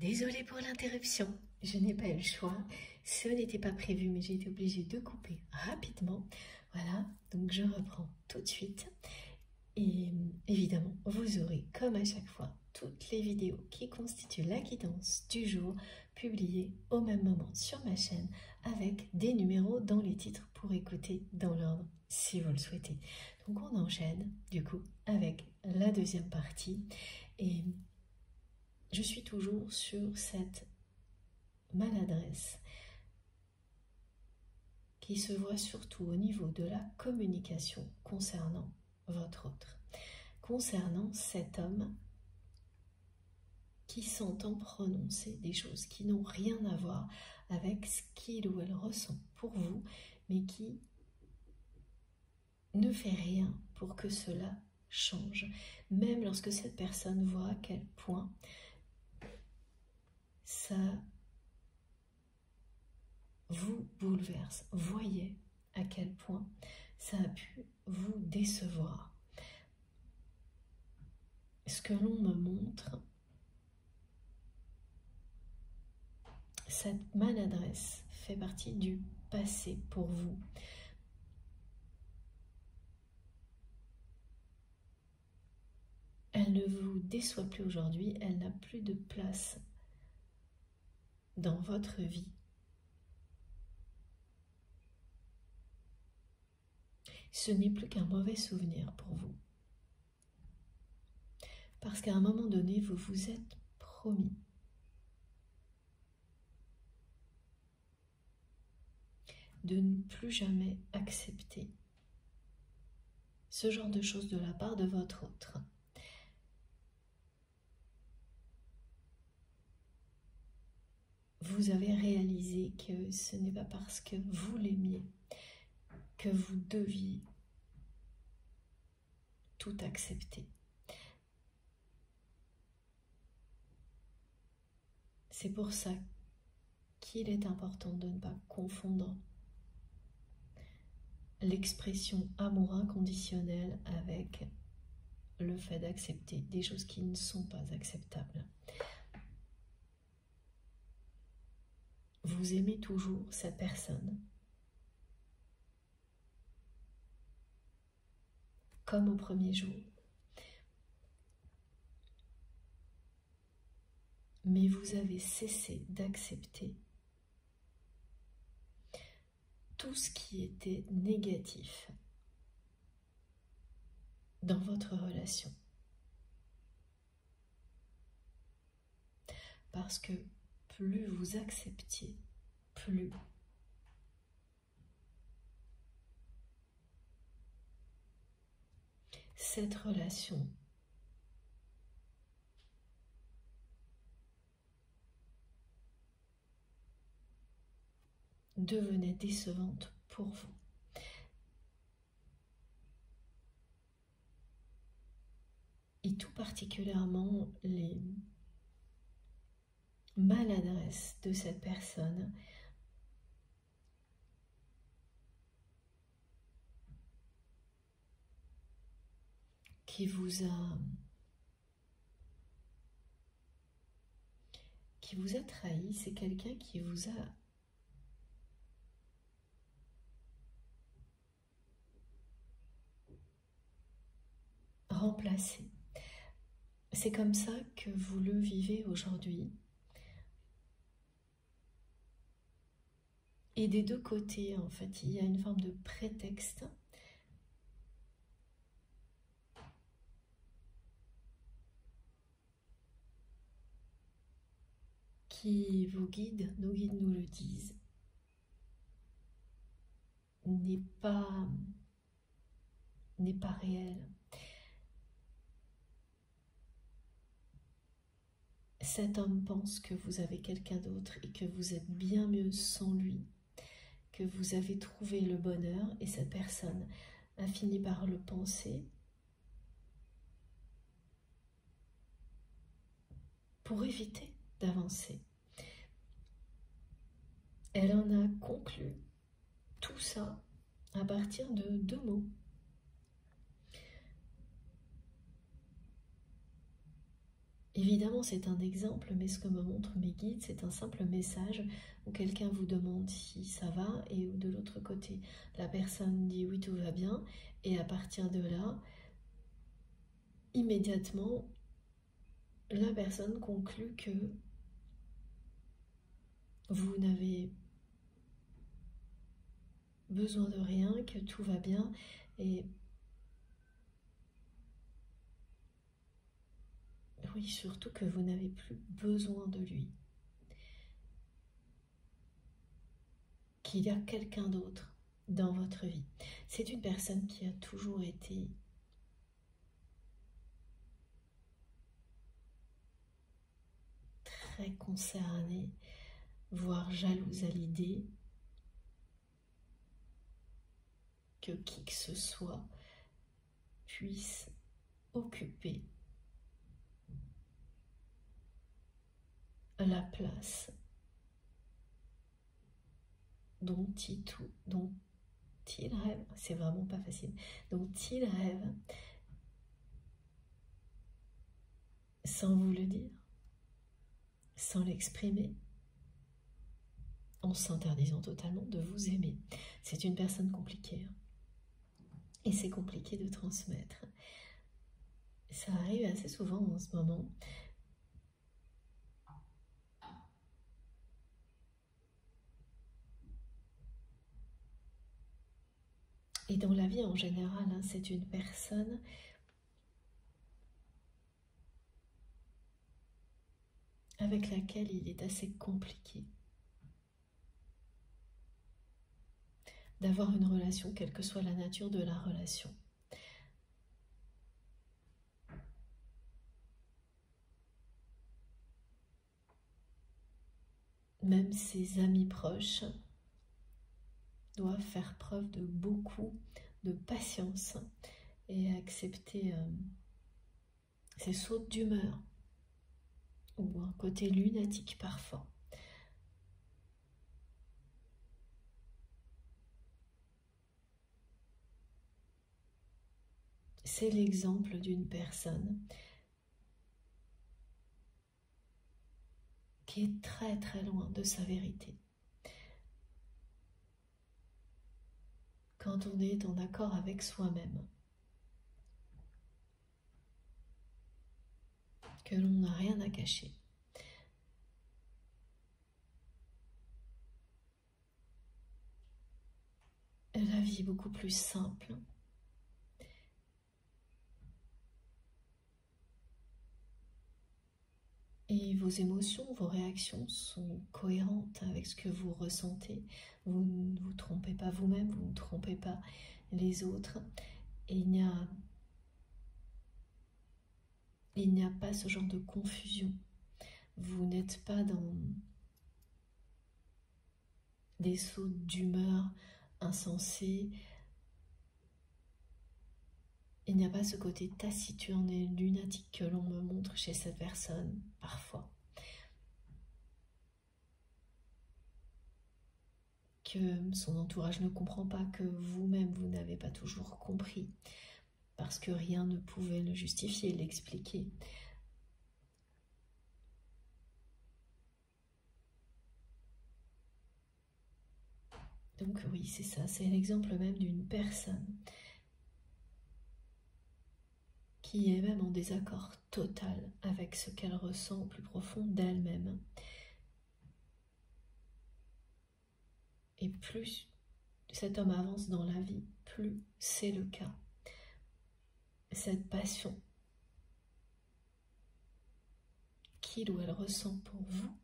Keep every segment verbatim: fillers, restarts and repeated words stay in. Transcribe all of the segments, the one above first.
Désolée pour l'interruption, je n'ai pas eu le choix, ce n'était pas prévu mais j'ai été obligée de couper rapidement. Voilà, donc je reprends tout de suite et évidemment vous aurez comme à chaque fois toutes les vidéos qui constituent la guidance du jour publiées au même moment sur ma chaîne avec des numéros dans les titres pour écouter dans l'ordre si vous le souhaitez. Donc on enchaîne du coup avec la deuxième partie et... je suis toujours sur cette maladresse qui se voit surtout au niveau de la communication concernant votre autre, concernant cet homme qui s'entend prononcer des choses qui n'ont rien à voir avec ce qu'il ou elle ressent pour vous, mais qui ne fait rien pour que cela change, même lorsque cette personne voit à quel point ça vous bouleverse. Voyez à quel point ça a pu vous décevoir. Ce que l'on me montre, cette maladresse fait partie du passé pour vous. Elle ne vous déçoit plus aujourd'hui, elle n'a plus de place dans votre vie. Ce n'est plus qu'un mauvais souvenir pour vous. Parce qu'à un moment donné, vous vous êtes promis. De ne plus jamais accepter ce genre de choses de la part de votre autre. Vous avez réalisé que ce n'est pas parce que vous l'aimiez que vous deviez tout accepter. C'est pour ça qu'il est important de ne pas confondre l'expression amour inconditionnel avec le fait d'accepter des choses qui ne sont pas acceptables. Vous aimez toujours cette personne, comme au premier jour. Mais vous avez cessé d'accepter tout ce qui était négatif dans votre relation. Parce que plus vous acceptiez, plus cette relation devenait décevante pour vous. Et tout particulièrement les maladresse de cette personne qui vous a qui vous a trahi. C'est quelqu'un qui vous a remplacé. C'est comme ça que vous le vivez aujourd'hui. Et des deux côtés, en fait, il y a une forme de prétexte qui vous guide, nos guides nous le disent, n'est pas, n'est pas réel. Cet homme pense que vous avez quelqu'un d'autre et que vous êtes bien mieux sans lui. Que vous avez trouvé le bonheur et cette personne a fini par le penser pour éviter d'avancer. Elle en a conclu tout ça à partir de deux mots. Évidemment, c'est un exemple, mais ce que me montrent mes guides, c'est un simple message où quelqu'un vous demande si ça va et où de l'autre côté, la personne dit oui, tout va bien, et à partir de là, immédiatement, la personne conclut que vous n'avez besoin de rien, que tout va bien, et oui, surtout que vous n'avez plus besoin de lui, qu'il y a quelqu'un d'autre dans votre vie. C'est une personne qui a toujours été très concernée, voire jalouse à l'idée que qui que ce soit puisse occuper la place dont il, tout, dont il rêve, c'est vraiment pas facile, dont il rêve sans vous le dire, sans l'exprimer, en s'interdisant totalement de vous aimer. C'est une personne compliquée, hein, et c'est compliqué de transmettre. Ça arrive assez souvent en ce moment. Et dans la vie en général, hein, c'est une personne avec laquelle il est assez compliqué d'avoir une relation, quelle que soit la nature de la relation. Même ses amis proches doivent faire preuve de beaucoup de patience et accepter euh, ses sautes d'humeur ou un côté lunatique parfois. C'est l'exemple d'une personne qui est très très loin de sa vérité. Quand on est en accord avec soi-même, que l'on n'a rien à cacher. La vie est beaucoup plus simple. Et vos émotions, vos réactions sont cohérentes avec ce que vous ressentez. Vous ne vous trompez pas vous-même, vous ne trompez pas les autres. Et il n'y a, il n'y a pas ce genre de confusion. Vous n'êtes pas dans des sauts d'humeur insensés. Il n'y a pas ce côté taciturne et lunatique que l'on me montre chez cette personne, parfois. Que son entourage ne comprend pas, que vous-même, vous n'avez pas toujours compris, parce que rien ne pouvait le justifier, l'expliquer. Donc oui, c'est ça, c'est l'exemple même d'une personne qui est même en désaccord total avec ce qu'elle ressent au plus profond d'elle-même. Et plus cet homme avance dans la vie, plus c'est le cas. Cette passion qu'il ou elle ressent pour vous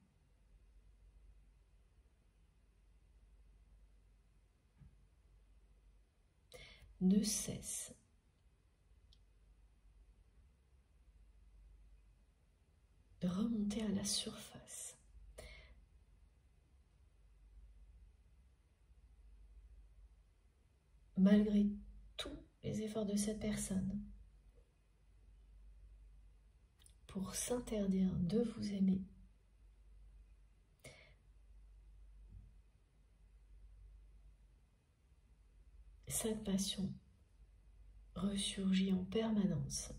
ne cesse remonter à la surface. Malgré tous les efforts de cette personne pour s'interdire de vous aimer, cette passion ressurgit en permanence.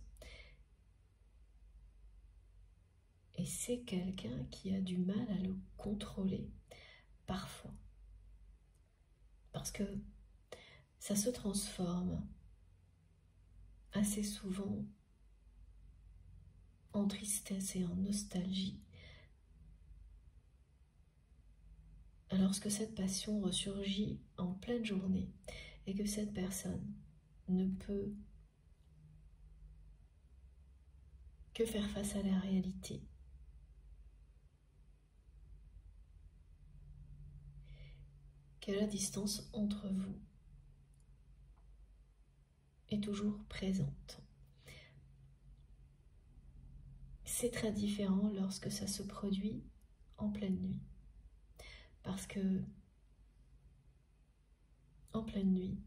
Et c'est quelqu'un qui a du mal à le contrôler, parfois. Parce que ça se transforme assez souvent en tristesse et en nostalgie. Lorsque cette passion ressurgit en pleine journée et que cette personne ne peut que faire face à la réalité. Que la distance entre vous est toujours présente. C'est très différent lorsque ça se produit en pleine nuit. Parce que, en pleine nuit,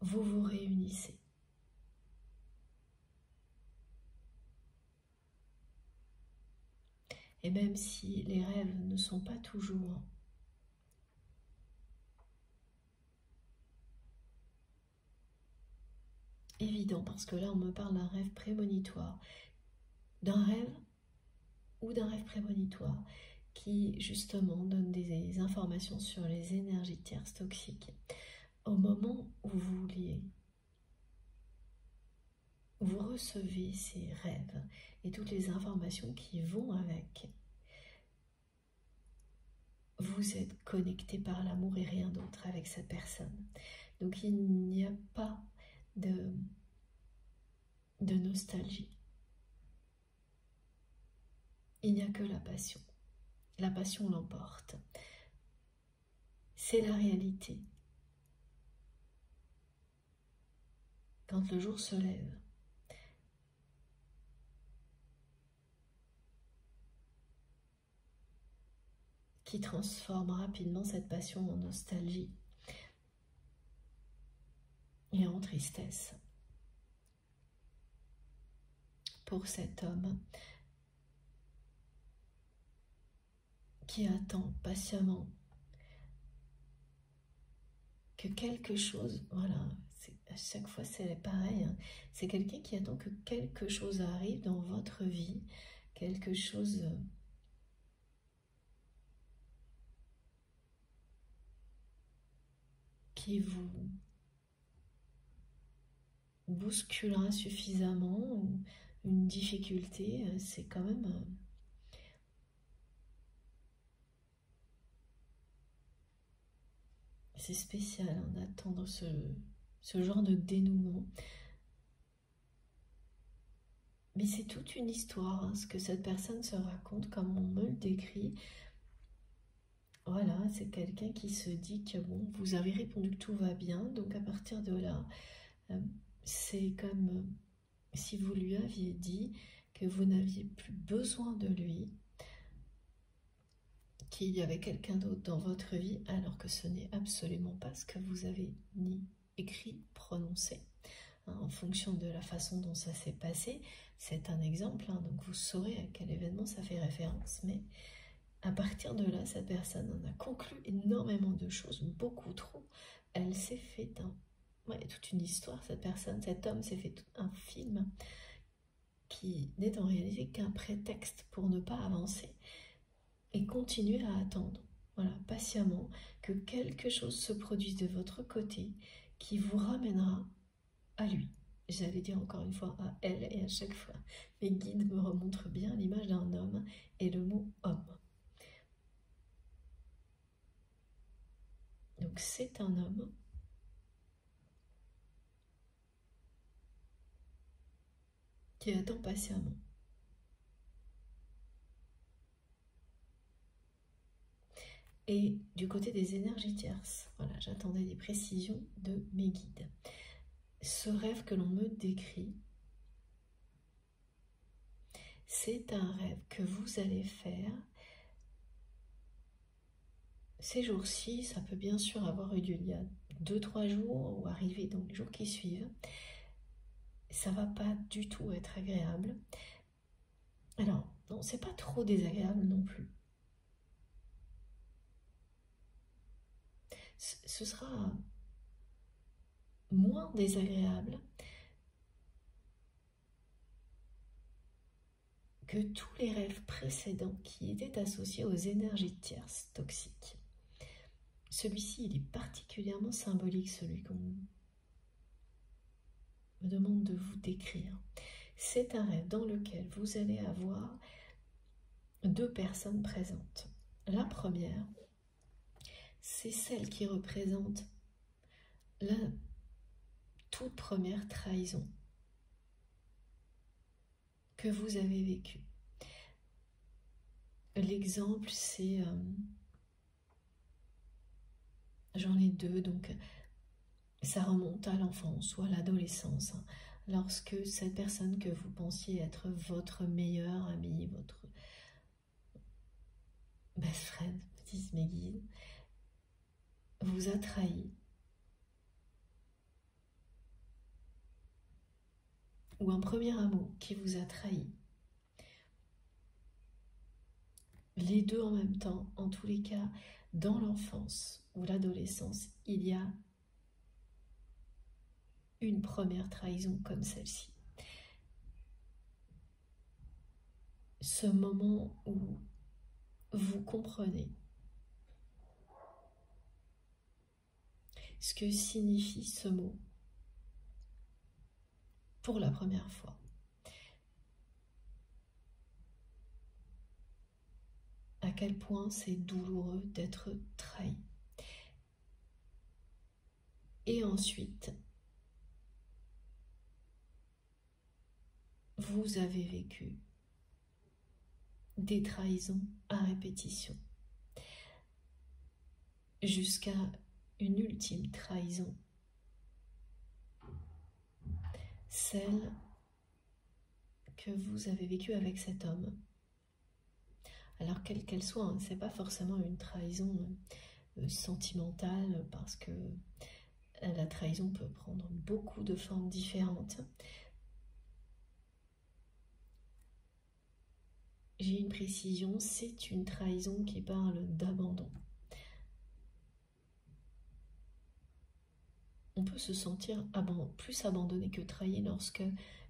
vous vous réunissez. Et même si les rêves ne sont pas toujours évident, parce que là on me parle d'un rêve prémonitoire, d'un rêve ou d'un rêve prémonitoire qui justement donne des informations sur les énergies tierces toxiques au moment où vous liez, vous recevez ces rêves et toutes les informations qui vont avec. Vous êtes connecté par l'amour et rien d'autre avec cette personne, donc il n'y a pas De, de nostalgie. Il n'y a que la passion. La passion l'emporte. C'est la réalité. Quand le jour se lève, qui transforme rapidement cette passion en nostalgie, et en tristesse. Pour cet homme qui attend patiemment que quelque chose, voilà, à chaque fois c'est pareil, hein, c'est quelqu'un qui attend que quelque chose arrive dans votre vie, quelque chose qui vous bousculera suffisamment, ou une difficulté, c'est quand même c'est spécial hein, d'attendre ce, ce genre de dénouement, mais c'est toute une histoire hein, ce que cette personne se raconte, comme on me le décrit. Voilà, c'est quelqu'un qui se dit que bon, vous avez répondu que tout va bien, donc à partir de là euh, c'est comme si vous lui aviez dit que vous n'aviez plus besoin de lui, qu'il y avait quelqu'un d'autre dans votre vie, alors que ce n'est absolument pas ce que vous avez ni écrit, prononcé. Hein, en fonction de la façon dont ça s'est passé, c'est un exemple, hein, donc vous saurez à quel événement ça fait référence, mais à partir de là, cette personne en a conclu énormément de choses, beaucoup trop. Elle s'est fait un... Ouais, toute une histoire, cette personne, cet homme s'est fait un film qui n'est en réalité qu'un prétexte pour ne pas avancer et continuer à attendre, voilà, patiemment, que quelque chose se produise de votre côté qui vous ramènera à lui. J'allais dire encore une fois à elle, et à chaque fois, mes guides me remontrent bien l'image d'un homme et le mot homme. Donc c'est un homme qui attend patiemment. Et du côté des énergies tierces, voilà, j'attendais des précisions de mes guides. Ce rêve que l'on me décrit, c'est un rêve que vous allez faire ces jours-ci. Ça peut bien sûr avoir eu lieu il y a deux trois jours, ou arriver dans les jours qui suivent. Ça va pas du tout être agréable. Alors, non, c'est pas trop désagréable non plus. Ce sera moins désagréable que tous les rêves précédents qui étaient associés aux énergies tierces toxiques. Celui-ci, il est particulièrement symbolique, celui qu'on me demande de vous décrire. C'est un rêve dans lequel vous allez avoir deux personnes présentes. La première, c'est celle qui représente la toute première trahison que vous avez vécue. L'exemple, c'est... Euh, j'en ai deux, donc ça remonte à l'enfance ou à l'adolescence. Hein, lorsque cette personne que vous pensiez être votre meilleur ami, votre best friend, disent mes guides, vous a trahi. Ou un premier amour qui vous a trahi. Les deux en même temps, en tous les cas, dans l'enfance ou l'adolescence, il y a une première trahison comme celle-ci. Ce moment où vous comprenez ce que signifie ce mot pour la première fois. À quel point c'est douloureux d'être trahi. Et ensuite, vous avez vécu des trahisons à répétition, jusqu'à une ultime trahison, celle que vous avez vécue avec cet homme. Alors quelle qu'elle soit, hein, c'est pas forcément une trahison euh, sentimentale, parce que la trahison peut prendre beaucoup de formes différentes. J'ai une précision, c'est une trahison qui parle d'abandon. On peut se sentir aban- plus abandonné que trahi lorsque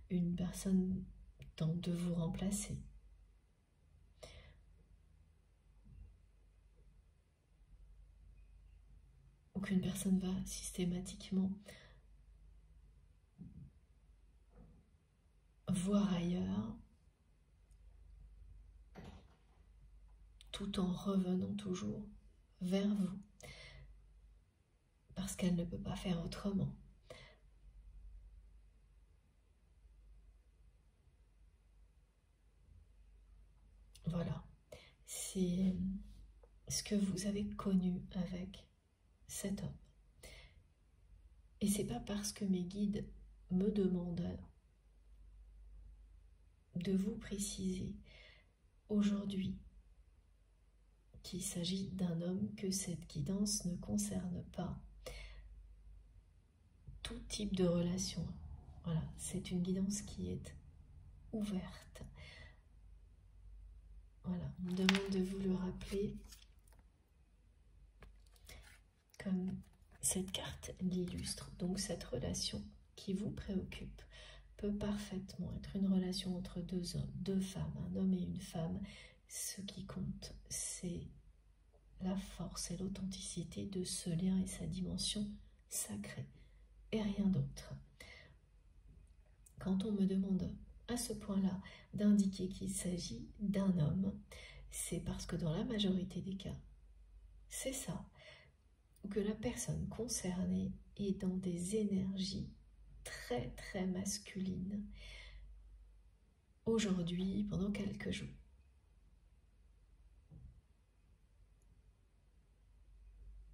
une personne tente de vous remplacer. Ou qu'une personne va systématiquement voir ailleurs, tout en revenant toujours vers vous, parce qu'elle ne peut pas faire autrement. Voilà, c'est ce que vous avez connu avec cet homme. Et c'est pas parce que mes guides me demandent de vous préciser aujourd'hui qu'il s'agit d'un homme que cette guidance ne concerne pas. Tout type de relation. Voilà, c'est une guidance qui est ouverte. Voilà, on me demande de vous le rappeler. Comme cette carte l'illustre, donc cette relation qui vous préoccupe peut parfaitement être une relation entre deux hommes, deux femmes, un homme et une femme. Ce qui compte, c'est la force et l'authenticité de ce lien et sa dimension sacrée, et rien d'autre. Quand on me demande à ce point-là d'indiquer qu'il s'agit d'un homme, c'est parce que dans la majorité des cas, c'est ça, que la personne concernée est dans des énergies très très masculines, aujourd'hui, pendant quelques jours.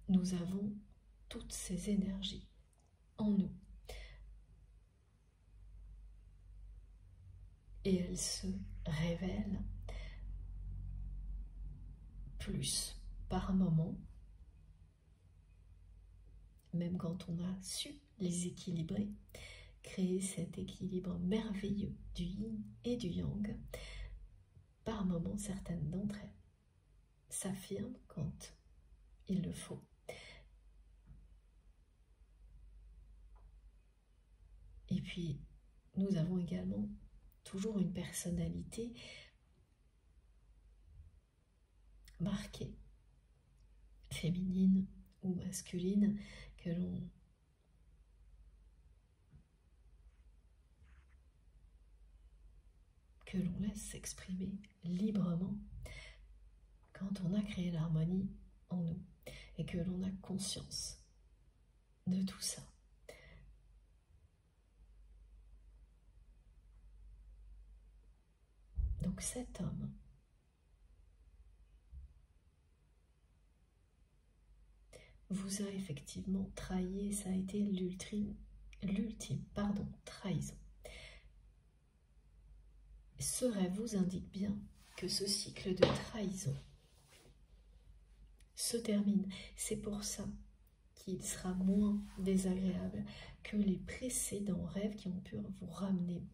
Nous avons toutes ces énergies en nous. Et elles se révèlent plus par moment, même quand on a su les équilibrer, créer cet équilibre merveilleux du yin et du yang. Par moments, certaines d'entre elles s'affirment quand il le faut. Et puis, nous avons également toujours une personnalité marquée, féminine ou masculine, que l'on que l'on laisse s'exprimer librement quand on a créé l'harmonie en nous et que l'on a conscience de tout ça. Donc cet homme vous a effectivement trahi, ça a été l'ultime, l'ultime, pardon, trahison. Ce rêve vous indique bien que ce cycle de trahison se termine. C'est pour ça qu'il sera moins désagréable que les précédents rêves qui ont pu vous ramener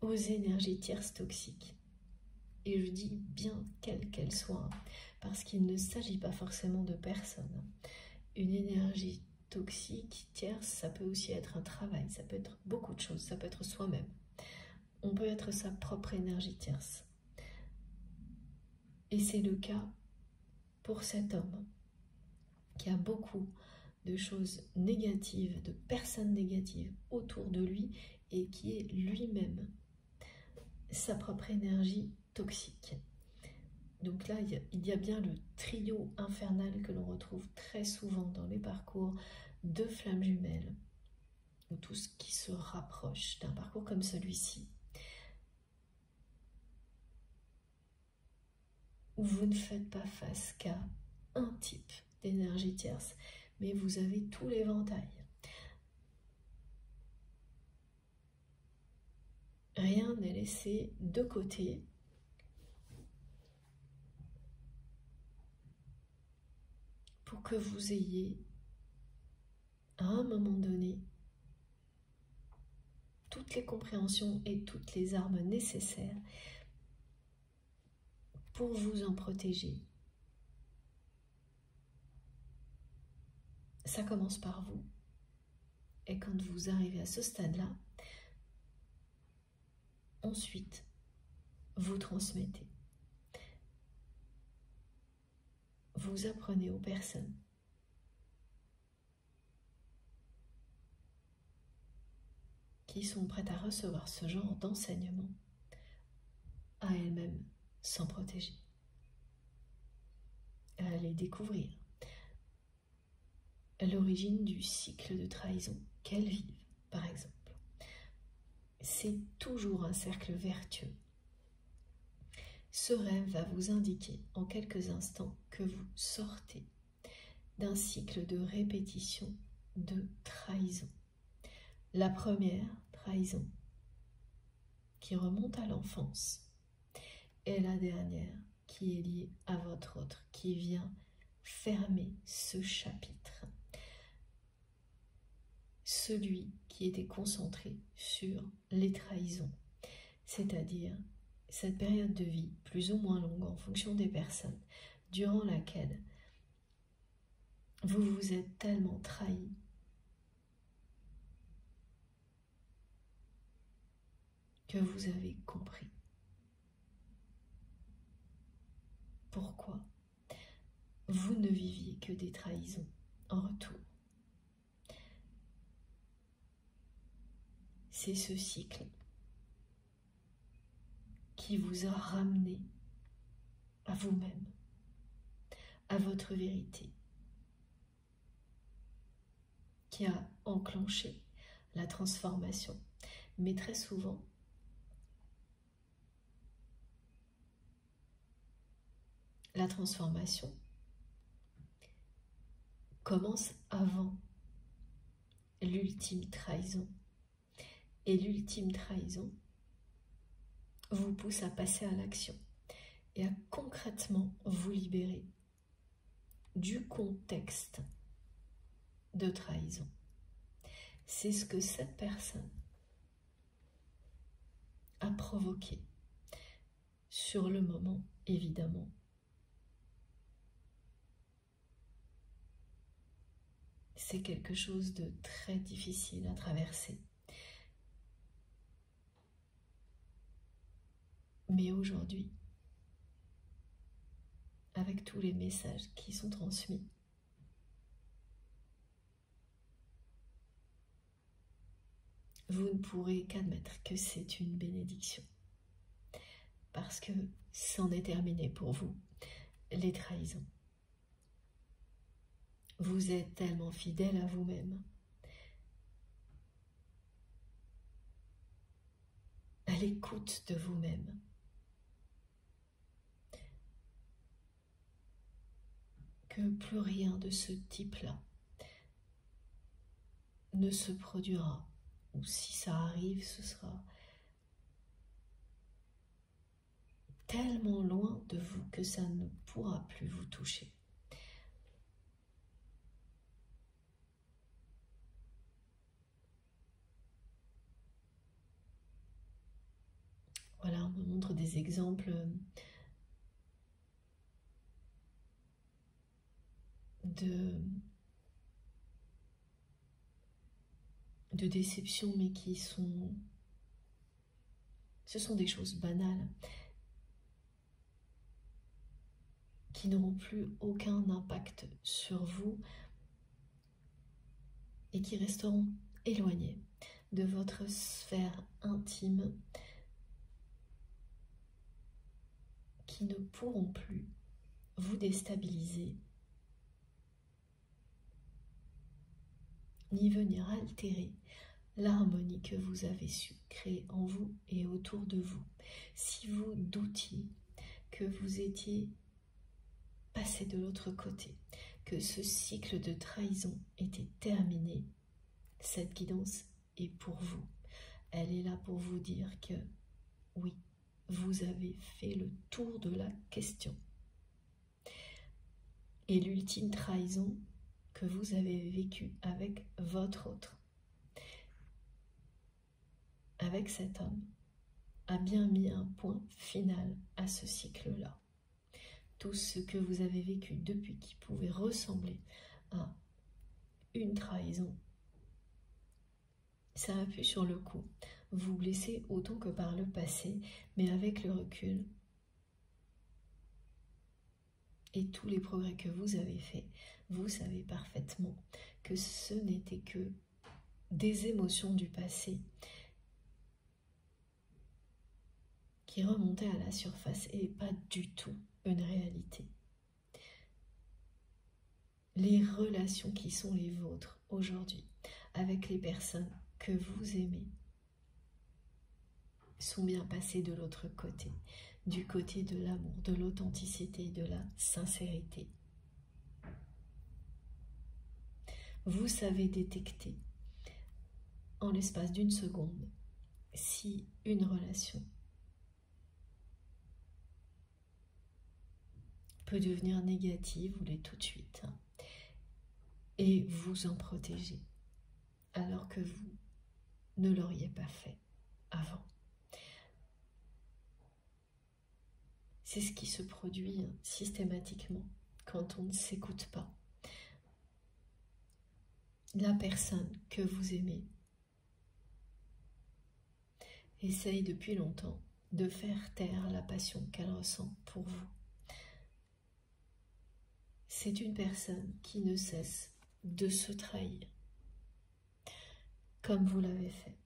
aux énergies tierces toxiques. Et je dis bien quelles qu'elles soient, parce qu'il ne s'agit pas forcément de personnes. Une énergie toxique, tierce, ça peut aussi être un travail, ça peut être beaucoup de choses, ça peut être soi-même. On peut être sa propre énergie tierce. Et c'est le cas pour cet homme qui a beaucoup de choses négatives, de personnes négatives autour de lui et qui est lui-même sa propre énergie toxique. Donc là, il y a, il y a bien le trio infernal que l'on retrouve très souvent dans les parcours de flammes jumelles, ou tout ce qui se rapproche d'un parcours comme celui-ci, où vous ne faites pas face qu'à un type d'énergie tierce, mais vous avez tout l'éventail. Rien n'est laissé de côté. Pour que vous ayez, à un moment donné, toutes les compréhensions et toutes les armes nécessaires pour vous en protéger. Ça commence par vous. Et quand vous arrivez à ce stade-là, ensuite, vous transmettez. Vous apprenez aux personnes qui sont prêtes à recevoir ce genre d'enseignement à elles-mêmes s'en protéger, à aller découvrir l'origine du cycle de trahison qu'elles vivent, par exemple. C'est toujours un cercle vertueux. Ce rêve va vous indiquer en quelques instants que vous sortez d'un cycle de répétition de trahison. La première trahison qui remonte à l'enfance et la dernière qui est liée à votre autre, qui vient fermer ce chapitre. Celui qui était concentré sur les trahisons, c'est-à-dire cette période de vie, plus ou moins longue en fonction des personnes, durant laquelle vous vous êtes tellement trahi que vous avez compris pourquoi vous ne viviez que des trahisons en retour. C'est ce cycle qui vous a ramené à vous-même, à votre vérité, qui a enclenché la transformation. Mais très souvent, la transformation commence avant l'ultime trahison. Et l'ultime trahison vous pousse à passer à l'action et à concrètement vous libérer du contexte de trahison. C'est ce que cette personne a provoqué sur le moment, évidemment. c'est quelque chose de très difficile à traverser. Mais aujourd'hui, avec tous les messages qui sont transmis, vous ne pourrez qu'admettre que c'est une bénédiction. Parce que c'en est terminé pour vous, les trahisons. Vous êtes tellement fidèle à vous-même, à l'écoute de vous-même. Que plus rien de ce type-là ne se produira. Ou si ça arrive, ce sera tellement loin de vous que ça ne pourra plus vous toucher. Voilà, on me montre des exemples de, de déception, mais qui sont... Ce sont des choses banales qui n'auront plus aucun impact sur vous et qui resteront éloignés de votre sphère intime, qui ne pourront plus vous déstabiliser ni venir altérer l'harmonie que vous avez su créer en vous et autour de vous. Si vous doutiez que vous étiez passé de l'autre côté, que ce cycle de trahison était terminé, cette guidance est pour vous. Elle est là pour vous dire que oui, vous avez fait le tour de la question. Et l'ultime trahison que vous avez vécu avec votre autre, avec cet homme, a bien mis un point final à ce cycle-là. Tout ce que vous avez vécu depuis qui pouvait ressembler à une trahison, ça a pu sur le coup vous blesser autant que par le passé, mais avec le recul et tous les progrès que vous avez faits, vous savez parfaitement que ce n'était que des émotions du passé qui remontaient à la surface et pas du tout une réalité. Les relations qui sont les vôtres aujourd'hui avec les personnes que vous aimez sont bien passées de l'autre côté, du côté de l'amour, de l'authenticité, de la sincérité. Vous savez détecter en l'espace d'une seconde si une relation peut devenir négative ou l'est tout de suite et vous en protéger alors que vous ne l'auriez pas fait avant. C'est ce qui se produit systématiquement quand on ne s'écoute pas. La personne que vous aimez essaye depuis longtemps de faire taire la passion qu'elle ressent pour vous. C'est une personne qui ne cesse de se trahir, comme vous l'avez fait.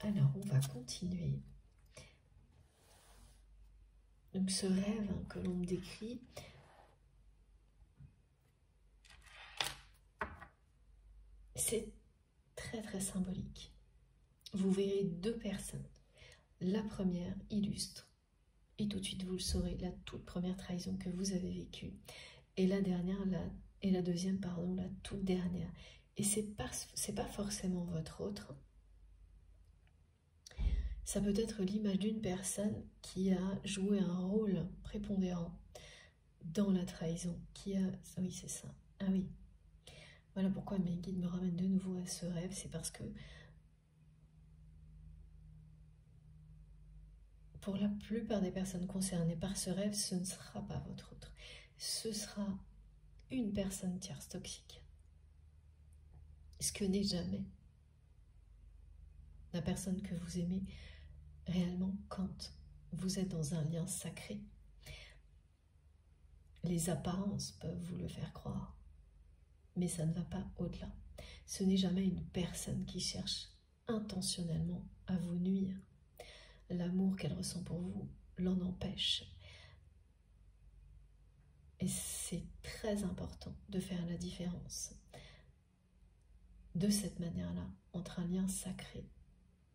Alors, on va continuer. Donc, ce rêve hein, que l'on me décrit, c'est très très symbolique. Vous verrez deux personnes. La première illustre, et tout de suite vous le saurez, la toute première trahison que vous avez vécue, et la dernière, la, et la deuxième, pardon, la toute dernière. Et c'est pas, c'est pas forcément votre autre. Ça peut être l'image d'une personne qui a joué un rôle prépondérant dans la trahison, qui a... Oui, c'est ça. Ah oui. Voilà pourquoi mes guides me ramènent de nouveau à ce rêve, c'est parce que Pour la plupart des personnes concernées par ce rêve, ce ne sera pas votre autre. Ce sera une personne tierce toxique. Ce que n'est jamais la personne que vous aimez réellement quand vous êtes dans un lien sacré. Les apparences peuvent vous le faire croire, mais ça ne va pas au-delà. Ce n'est jamais une personne qui cherche intentionnellement à vous nuire. L'amour qu'elle ressent pour vous l'en empêche. Et c'est très important de faire la différence de cette manière-là entre un lien sacré,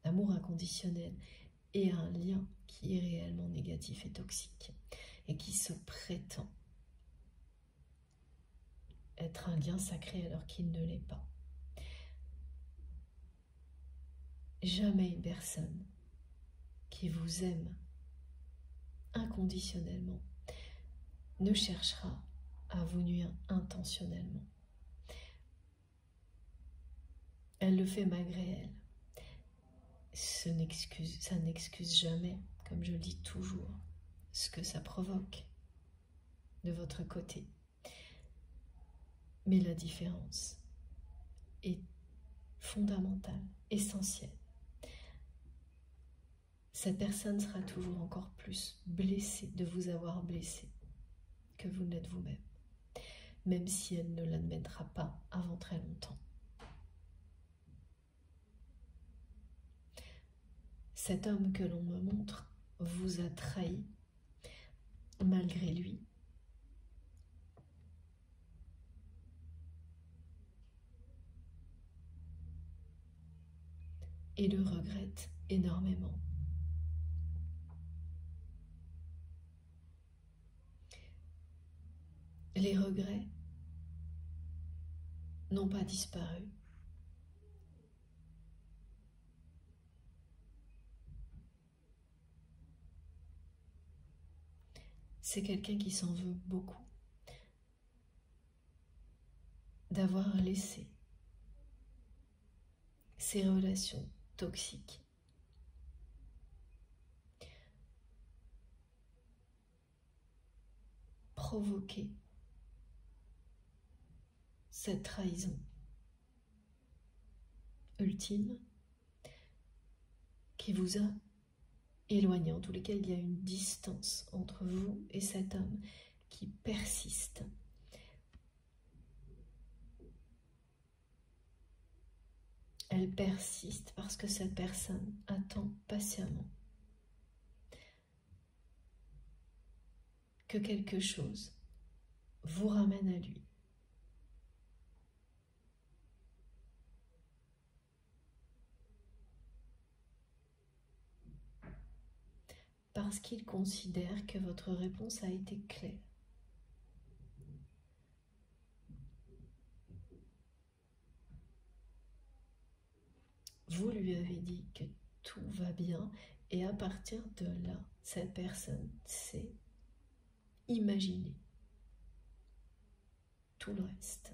l'amour inconditionnel, et un lien qui est réellement négatif et toxique et qui se prétend être un lien sacré alors qu'il ne l'est pas. Jamais une personne qui vous aime inconditionnellement ne cherchera à vous nuire intentionnellement. Elle le fait malgré elle. Ce n'excuse, ça n'excuse jamais, comme je le dis toujours, ce que ça provoque de votre côté. Mais la différence est fondamentale, essentielle. Cette personne sera toujours encore plus blessée de vous avoir blessé que vous n'êtes vous-même, même si elle ne l'admettra pas avant très longtemps. Cet homme que l'on me montre vous a trahi malgré lui. Et le regrette énormément. Les regrets n'ont pas disparu. C'est quelqu'un qui s'en veut beaucoup d'avoir laissé ses relations toxiques provoquer cette trahison ultime qui vous a éloigné. En tous les cas, il y a une distance entre vous et cet homme qui persiste. Elle persiste parce que cette personne attend patiemment que quelque chose vous ramène à lui. Parce qu'il considère que votre réponse a été claire. Vous lui avez dit que tout va bien et à partir de là, cette personne s'est imaginée tout le reste.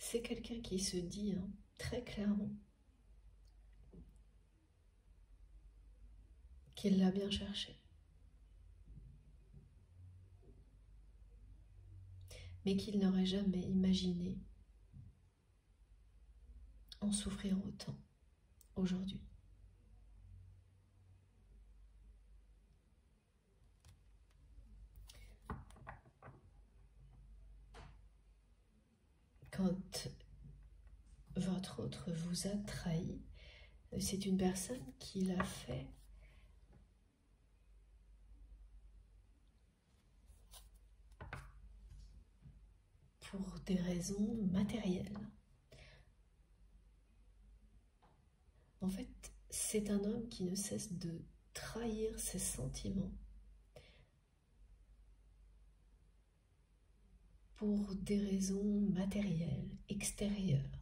C'est quelqu'un qui se dit hein, très clairement qu'il l'a bien cherché, mais qu'il n'aurait jamais imaginé en souffrir autant aujourd'hui. Quand votre autre vous a trahi, c'est une personne qui l'a fait pour des raisons matérielles. En fait, c'est un homme qui ne cesse de trahir ses sentiments pour des raisons matérielles, extérieures.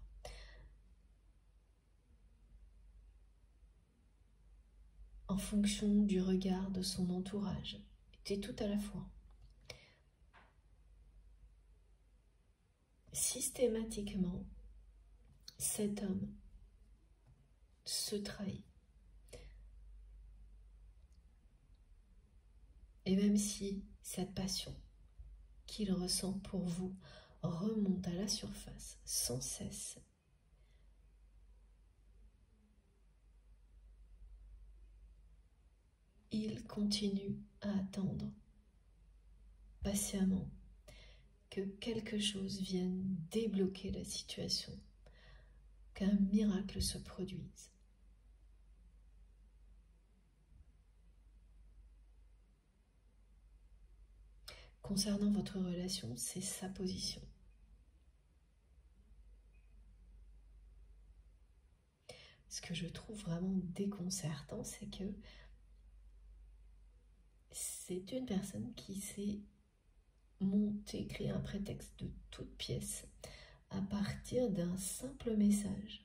En fonction du regard de son entourage, était tout à la fois. systématiquement, cet homme se trahit. Et même si cette passion qu'il ressent pour vous remonte à la surface sans cesse, il continue à attendre patiemment que quelque chose vienne débloquer la situation, qu'un miracle se produise. Concernant votre relation, c'est sa position. Ce que je trouve vraiment déconcertant, c'est que c'est une personne qui s'est montée, créée un prétexte de toute pièce à partir d'un simple message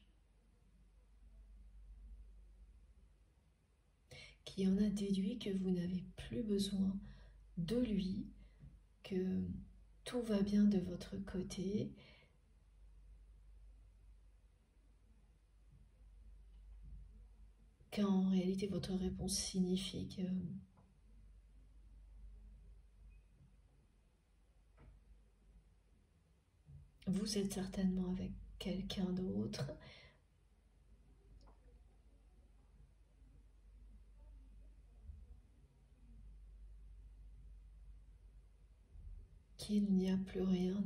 qui en a déduit que vous n'avez plus besoin de lui, que tout va bien de votre côté. Qu'en réalité, votre réponse signifie que vous êtes certainement avec quelqu'un d'autre. Qu'il n'y a plus rien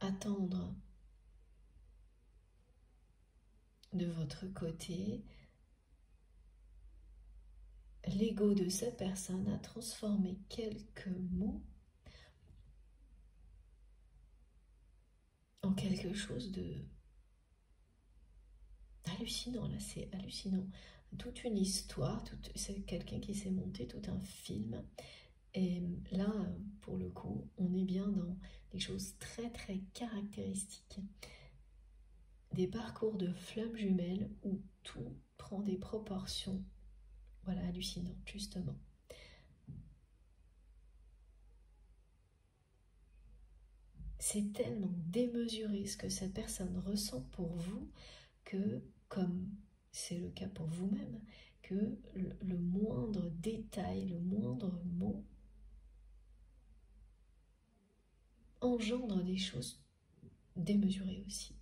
à attendre de votre côté. L'ego de cette personne a transformé quelques mots en quelque chose de hallucinant. Là, c'est hallucinant. Toute une histoire, toute... c'est quelqu'un qui s'est monté tout un film, et là pour le coup on est bien dans des choses très très caractéristiques, des parcours de flammes jumelles où tout prend des proportions, voilà, hallucinantes justement. C'est tellement démesuré ce que cette personne ressent pour vous que, comme c'est le cas pour vous-même, que le moindre détail, le moindre mot engendre des choses démesurées aussi.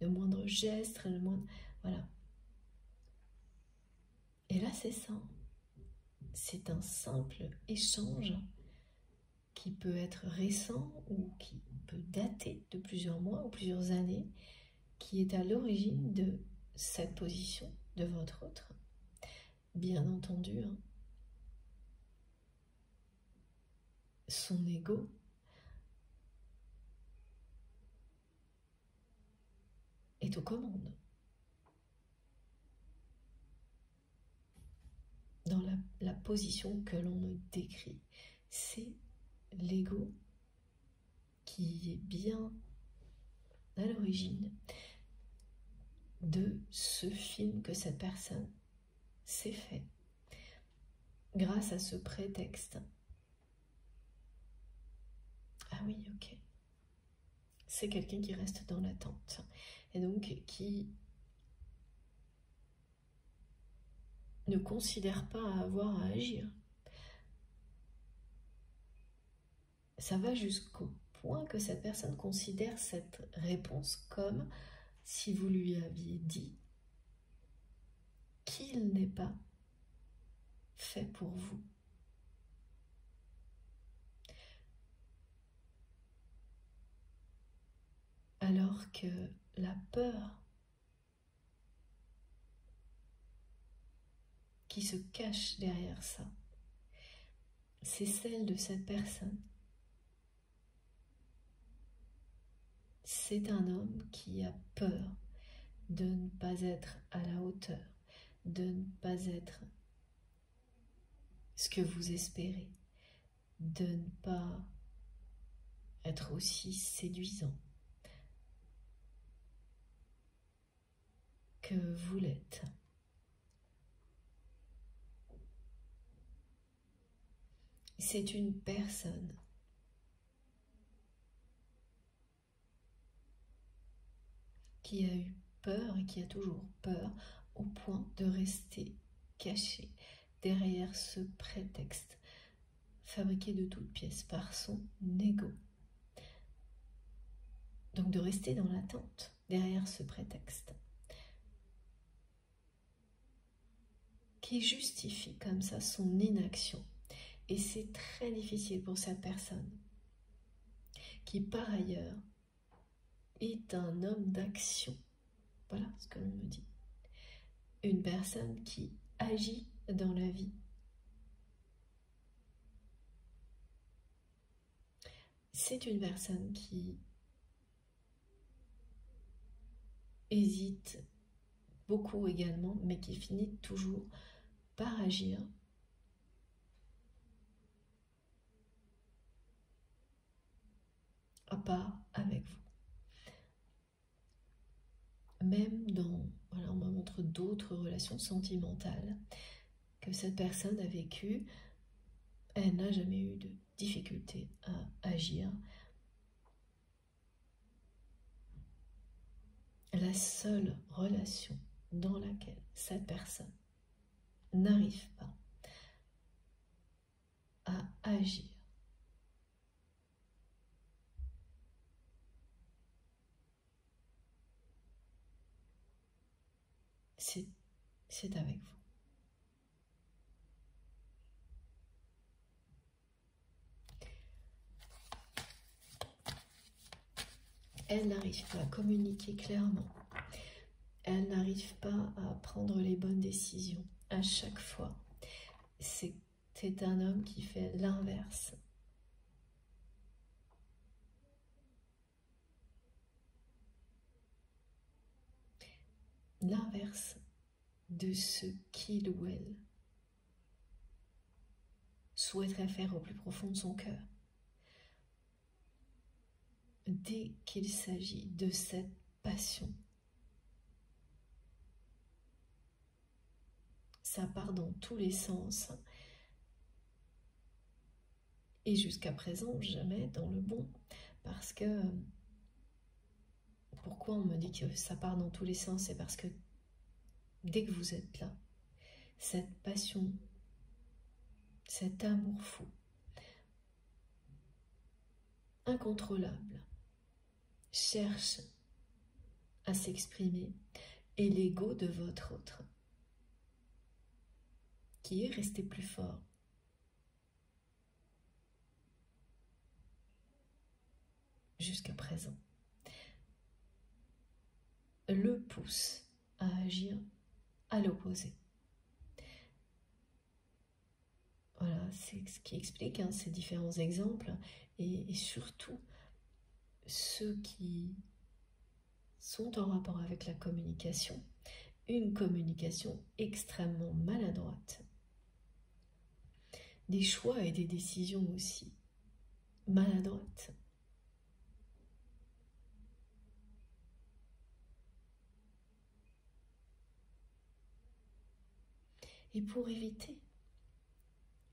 Le moindre geste, le moindre... voilà. Et là, c'est ça. C'est un simple échange qui peut être récent ou qui peut dater de plusieurs mois ou plusieurs années, qui est à l'origine de cette position de votre autre, bien entendu, hein. Son ego est aux commandes. Dans la, la position que l'on me décrit, c'est l'ego qui est bien à l'origine de ce film que cette personne s'est fait grâce à ce prétexte. Ah oui, ok. C'est quelqu'un qui reste dans l'attente et donc qui ne considère pas avoir à agir. Ça va jusqu'au point que cette personne considère cette réponse comme si vous lui aviez dit qu'il n'est pas fait pour vous. Alors que la peur qui se cache derrière ça, c'est celle de cette personne. C'est un homme qui a peur de ne pas être à la hauteur, de ne pas être ce que vous espérez, de ne pas être aussi séduisant que vous l'êtes. C'est une personne qui a eu peur et qui a toujours peur au point de rester caché derrière ce prétexte fabriqué de toutes pièces par son ego. Donc de rester dans l'attente derrière ce prétexte qui justifie comme ça son inaction. Et c'est très difficile pour cette personne qui par ailleurs est un homme d'action. Voilà ce que l'on me dit. Une personne qui agit dans la vie. C'est une personne qui hésite beaucoup également, mais qui finit toujours par agir. À part avec vous. Même dans, voilà, on me montre d'autres relations sentimentales que cette personne a vécues, elle n'a jamais eu de difficulté à agir. La seule relation dans laquelle cette personne n'arrive pas à agir, c'est avec vous. Elle n'arrive pas à communiquer clairement. Elle n'arrive pas à prendre les bonnes décisions à chaque fois. C'est un homme qui fait l'inverse. L'inverse de ce qu'il ou elle souhaiterait faire au plus profond de son cœur. Dès qu'il s'agit de cette passion, ça part dans tous les sens et jusqu'à présent jamais dans le bon, parce que pourquoi on me dit que ça part dans tous les sens? C'est parce que dès que vous êtes là, cette passion, cet amour fou, incontrôlable, cherche à s'exprimer et l'ego de votre autre, qui est resté plus fort, jusqu'à présent, le pousse à agir à l'opposé. Voilà, c'est ce qui explique hein, ces différents exemples et, et surtout ceux qui sont en rapport avec la communication, une communication extrêmement maladroite, des choix et des décisions aussi maladroites. Et pour éviter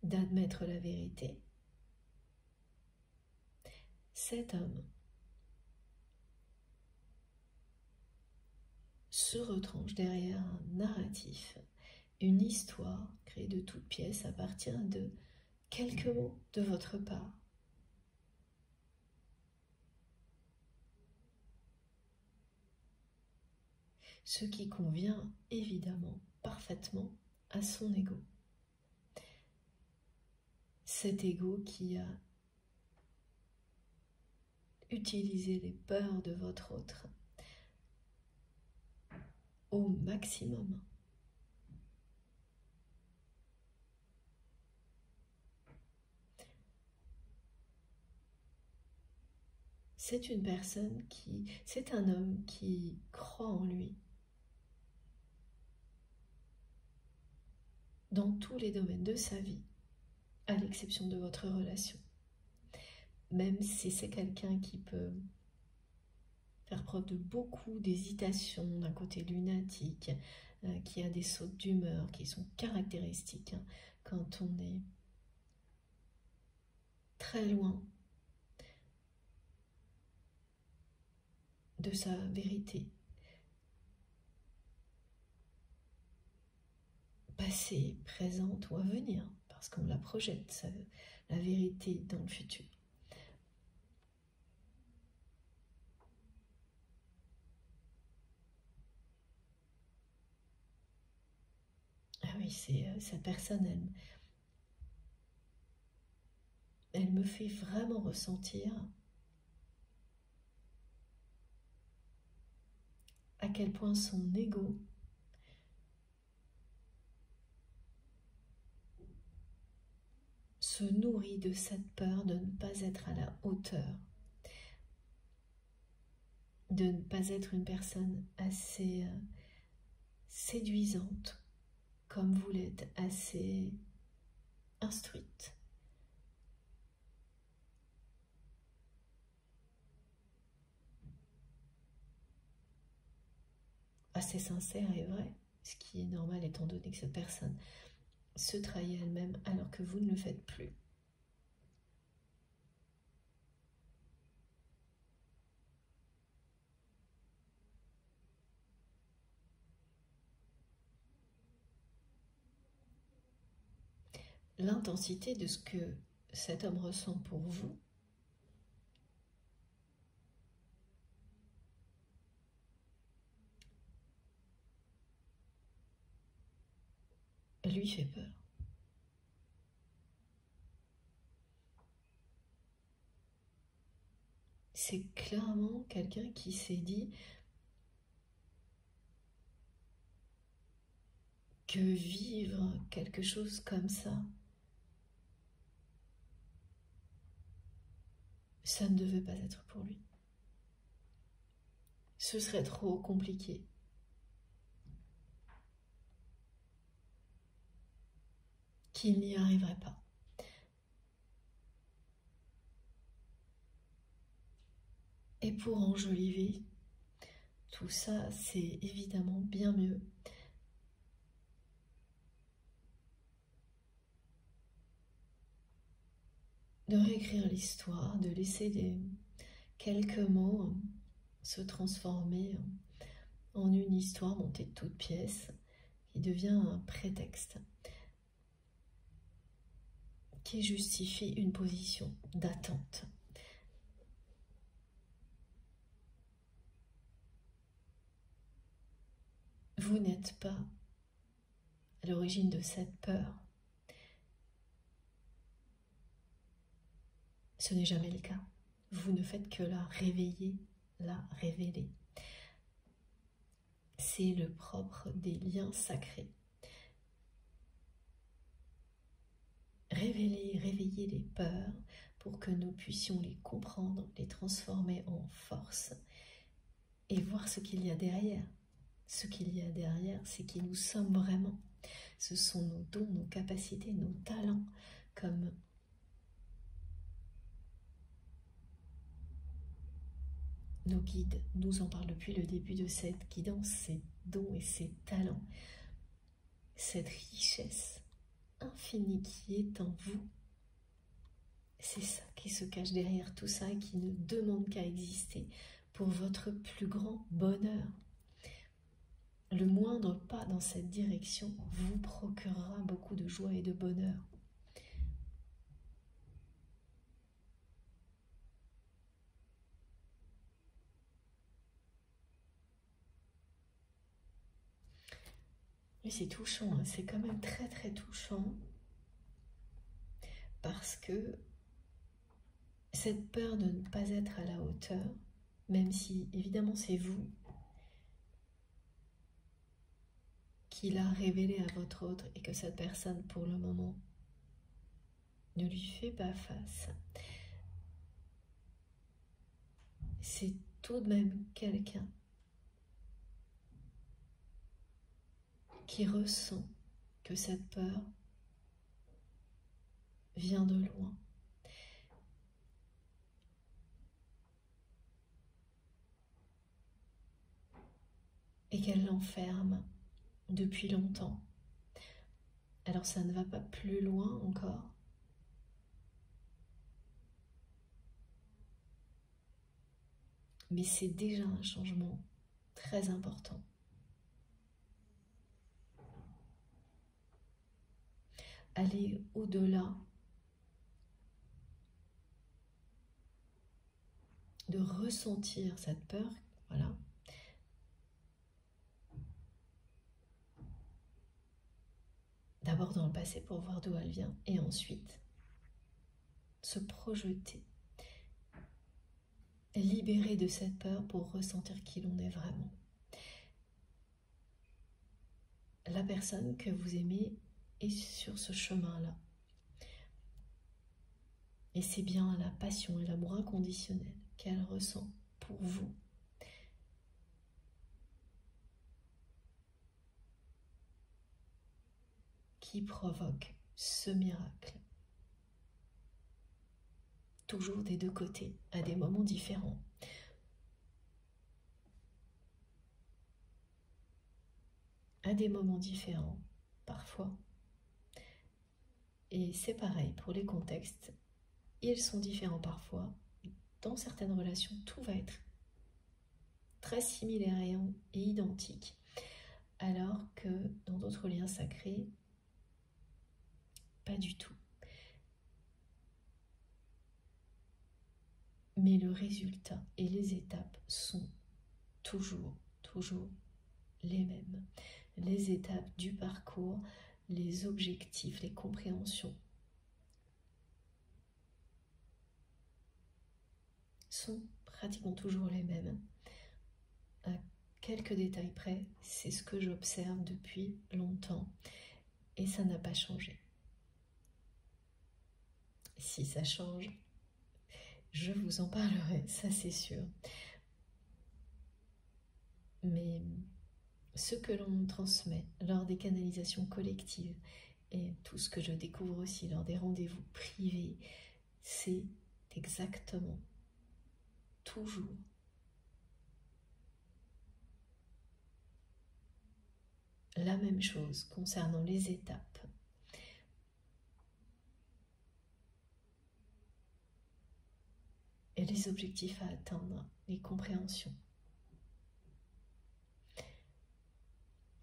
d'admettre la vérité, cet homme se retranche derrière un narratif, une histoire créée de toutes pièces à partir de quelques mots de votre part. Ce qui convient évidemment parfaitement à son ego. Cet ego qui a utilisé les peurs de votre autre au maximum. C'est une personne qui, c'est un homme qui croit en lui. Dans tous les domaines de sa vie, à l'exception de votre relation. Même si c'est quelqu'un qui peut faire preuve de beaucoup d'hésitation, d'un côté lunatique, euh, qui a des sautes d'humeur, qui sont caractéristiques hein, quand on est très loin de sa vérité, passée, présente ou à venir, parce qu'on la projette, ça, la vérité dans le futur. Ah oui, c'est euh, cette personne, elle, elle me fait vraiment ressentir à quel point son ego se nourrit de cette peur de ne pas être à la hauteur, de ne pas être une personne assez euh, séduisante comme vous l'êtes, assez instruite. Assez sincère et vrai, ce qui est normal étant donné que cette personne se trahit elle-même alors que vous ne le faites plus. L'intensité de ce que cet homme ressent pour vous lui fait peur. C'est clairement quelqu'un qui s'est dit que vivre quelque chose comme ça, ça ne devait pas être pour lui. Ce serait trop compliqué. Qu'il n'y arriverait pas. Et pour enjoliver tout ça, c'est évidemment bien mieux de réécrire l'histoire, de laisser des, quelques mots se transformer en une histoire montée de toutes pièces qui devient un prétexte qui justifie une position d'attente. Vous n'êtes pas à l'origine de cette peur. Ce n'est jamais le cas. Vous ne faites que la réveiller, la révéler. C'est le propre des liens sacrés. Révéler, réveiller les peurs pour que nous puissions les comprendre, les transformer en force et voir ce qu'il y a derrière. Ce qu'il y a derrière, c'est qui nous sommes vraiment. Ce sont nos dons, nos capacités, nos talents, comme nos guides nous en parlent depuis le début de cette guidance, ces dons et ces talents, cette richesse infini qui est en vous. C'est ça qui se cache derrière tout ça et qui ne demande qu'à exister pour votre plus grand bonheur. Le moindre pas dans cette direction vous procurera beaucoup de joie et de bonheur. C'est touchant, hein. C'est quand même très très touchant parce que cette peur de ne pas être à la hauteur, même si évidemment c'est vous qui l'a révélée à votre autre et que cette personne pour le moment ne lui fait pas face, c'est tout de même quelqu'un qui ressent que cette peur vient de loin. Et qu'elle l'enferme depuis longtemps. Alors ça ne va pas plus loin encore. Mais c'est déjà un changement très important. aller au-delà, de ressentir cette peur, voilà. D'abord dans le passé pour voir d'où elle vient, et ensuite se projeter, libérer de cette peur pour ressentir qui l'on est vraiment. La personne que vous aimez est sur ce chemin-là. Et c'est bien la passion et l'amour inconditionnel qu'elle ressent pour vous. Qui provoque ce miracle. Toujours des deux côtés, à des moments différents. À des moments différents, parfois. Et c'est pareil pour les contextes. Ils sont différents parfois. Dans certaines relations, tout va être très similaire et identique. Alors que dans d'autres liens sacrés, pas du tout. Mais le résultat et les étapes sont toujours, toujours les mêmes. Les étapes du parcours, les objectifs, les compréhensions sont pratiquement toujours les mêmes. À quelques détails près, c'est ce que j'observe depuis longtemps et ça n'a pas changé. Si ça change, je vous en parlerai, ça c'est sûr. Mais ce que l'on transmet lors des canalisations collectives et tout ce que je découvre aussi lors des rendez-vous privés, c'est exactement, toujours, la même chose concernant les étapes. Et les objectifs à atteindre, les compréhensions.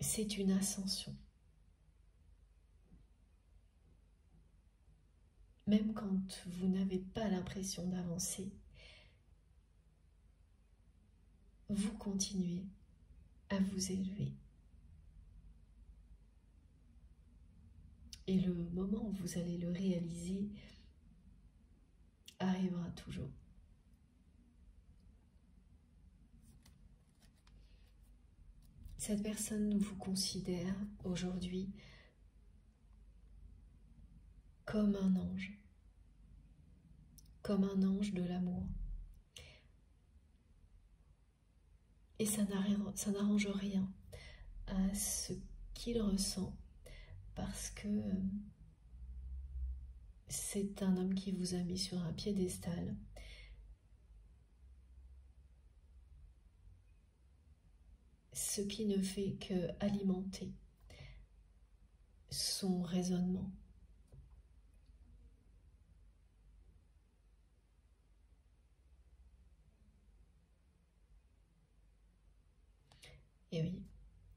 C'est une ascension. Même quand vous n'avez pas l'impression d'avancer, vous continuez à vous élever. Et le moment où vous allez le réaliser arrivera toujours. Cette personne vous considère aujourd'hui comme un ange, comme un ange de l'amour. Et ça n'arrange rien à ce qu'il ressent, parce que c'est un homme qui vous a mis sur un piédestal. Ce qui ne fait que alimenter son raisonnement. Et oui,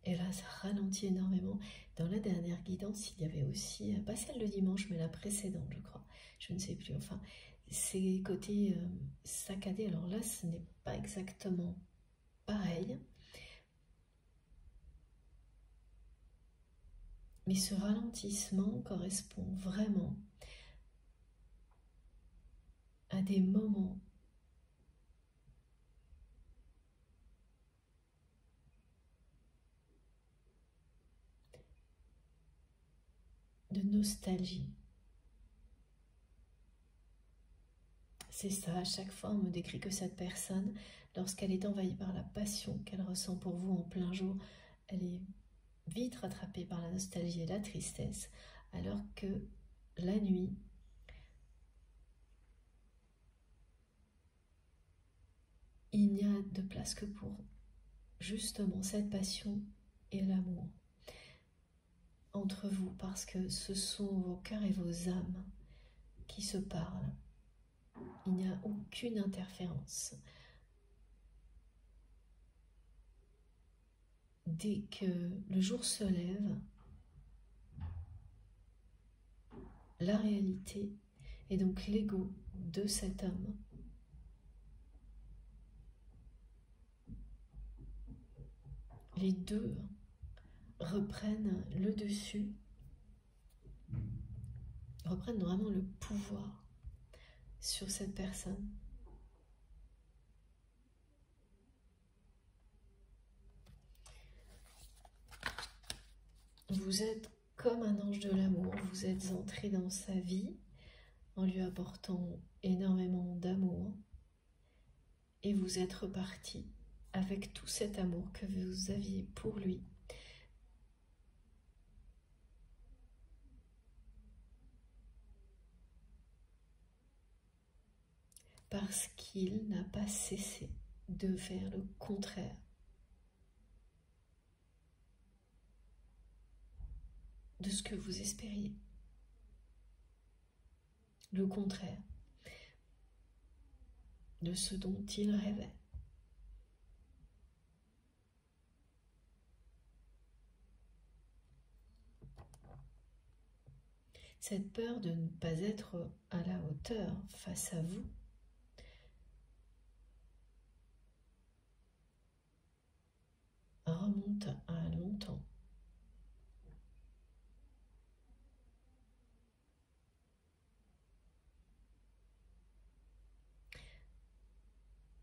et là ça ralentit énormément. Dans la dernière guidance, il y avait aussi, pas celle de dimanche, mais la précédente, je crois. Je ne sais plus, enfin, ces côtés euh, saccadés. Alors là, ce n'est pas exactement pareil. Mais ce ralentissement correspond vraiment à des moments de nostalgie. C'est ça, à chaque fois on me décrit que cette personne, lorsqu'elle est envahie par la passion qu'elle ressent pour vous en plein jour, elle est vite rattrapée par la nostalgie et la tristesse, alors que la nuit, il n'y a de place que pour justement cette passion et l'amour entre vous, parce que ce sont vos cœurs et vos âmes qui se parlent. Il n'y a aucune interférence. Dès que le jour se lève, la réalité et donc l'ego de cet homme. Les deux reprennent le dessus, reprennent vraiment le pouvoir sur cette personne. Vous êtes comme un ange de l'amour, vous êtes entré dans sa vie en lui apportant énormément d'amour et vous êtes reparti avec tout cet amour que vous aviez pour lui. Parce qu'il n'a pas cessé de faire le contraire. De ce que vous espériez. Le contraire de ce dont il rêvait. Cette peur de ne pas être à la hauteur face à vous remonte à longtemps.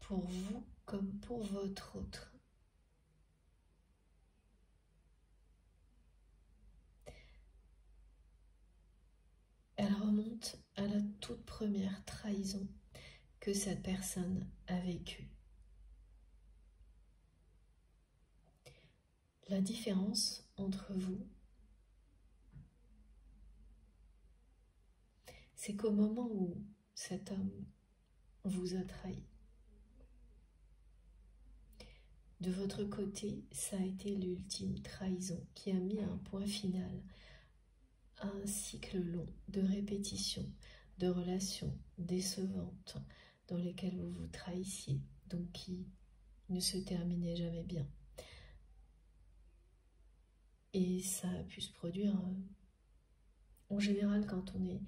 Pour vous comme pour votre autre. Elle remonte à la toute première trahison que cette personne a vécue. La différence entre vous, c'est qu'au moment où cet homme vous a trahi, de votre côté, ça a été l'ultime trahison qui a mis un point final à un cycle long de répétition, de relations décevantes dans lesquelles vous vous trahissiez, donc qui ne se terminait jamais bien. Et ça a pu se produire euh, en général quand on est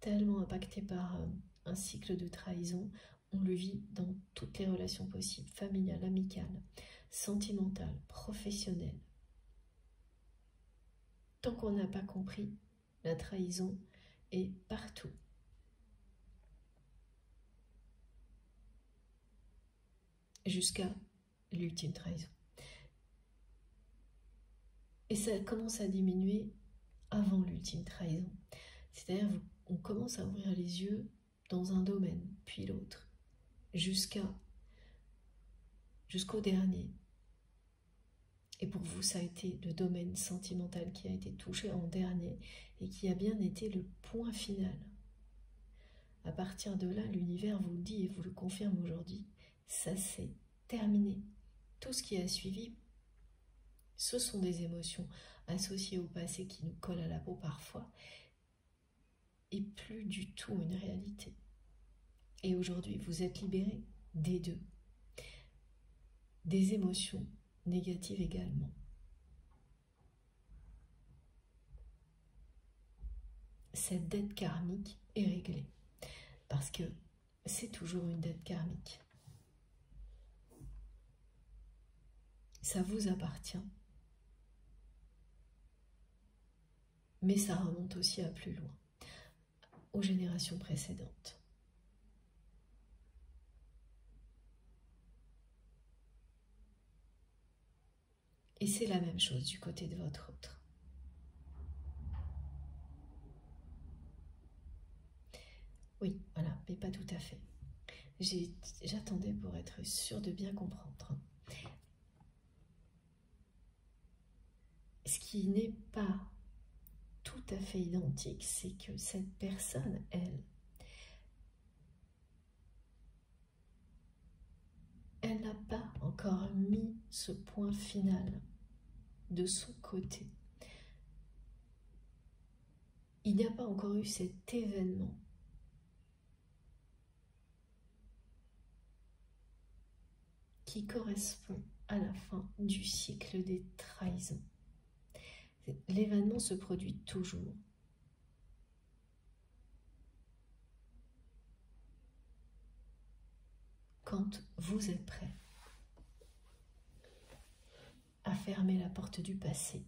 tellement impacté par euh, un cycle de trahison. On le vit dans toutes les relations possibles, familiales, amicales, sentimentales, professionnelles. Tant qu'on n'a pas compris, la trahison est partout. Jusqu'à l'ultime trahison. Et ça commence à diminuer avant l'ultime trahison. C'est-à-dire qu'on commence à ouvrir les yeux dans un domaine, puis l'autre. Jusqu'à, jusqu'au dernier. Et pour vous, ça a été le domaine sentimental qui a été touché en dernier et qui a bien été le point final. À partir de là, l'univers vous le dit et vous le confirme aujourd'hui, ça s'est terminé. Tout ce qui a suivi, ce sont des émotions associées au passé qui nous collent à la peau parfois et plus du tout une réalité. Et aujourd'hui, vous êtes libéré des deux. Des émotions négatives également. Cette dette karmique est réglée. Parce que c'est toujours une dette karmique. Ça vous appartient. Mais ça remonte aussi à plus loin. Aux générations précédentes. Et c'est la même chose du côté de votre autre. Oui, voilà, mais pas tout à fait. J'attendais pour être sûre de bien comprendre. Ce qui n'est pas tout à fait identique, c'est que cette personne, elle, elle n'a pas encore mis ce point final de son côté. Il n'y a pas encore eu cet événement. Qui correspond à la fin du cycle des trahisons. L'événement se produit toujours. quand vous êtes prêt à fermer la porte du passé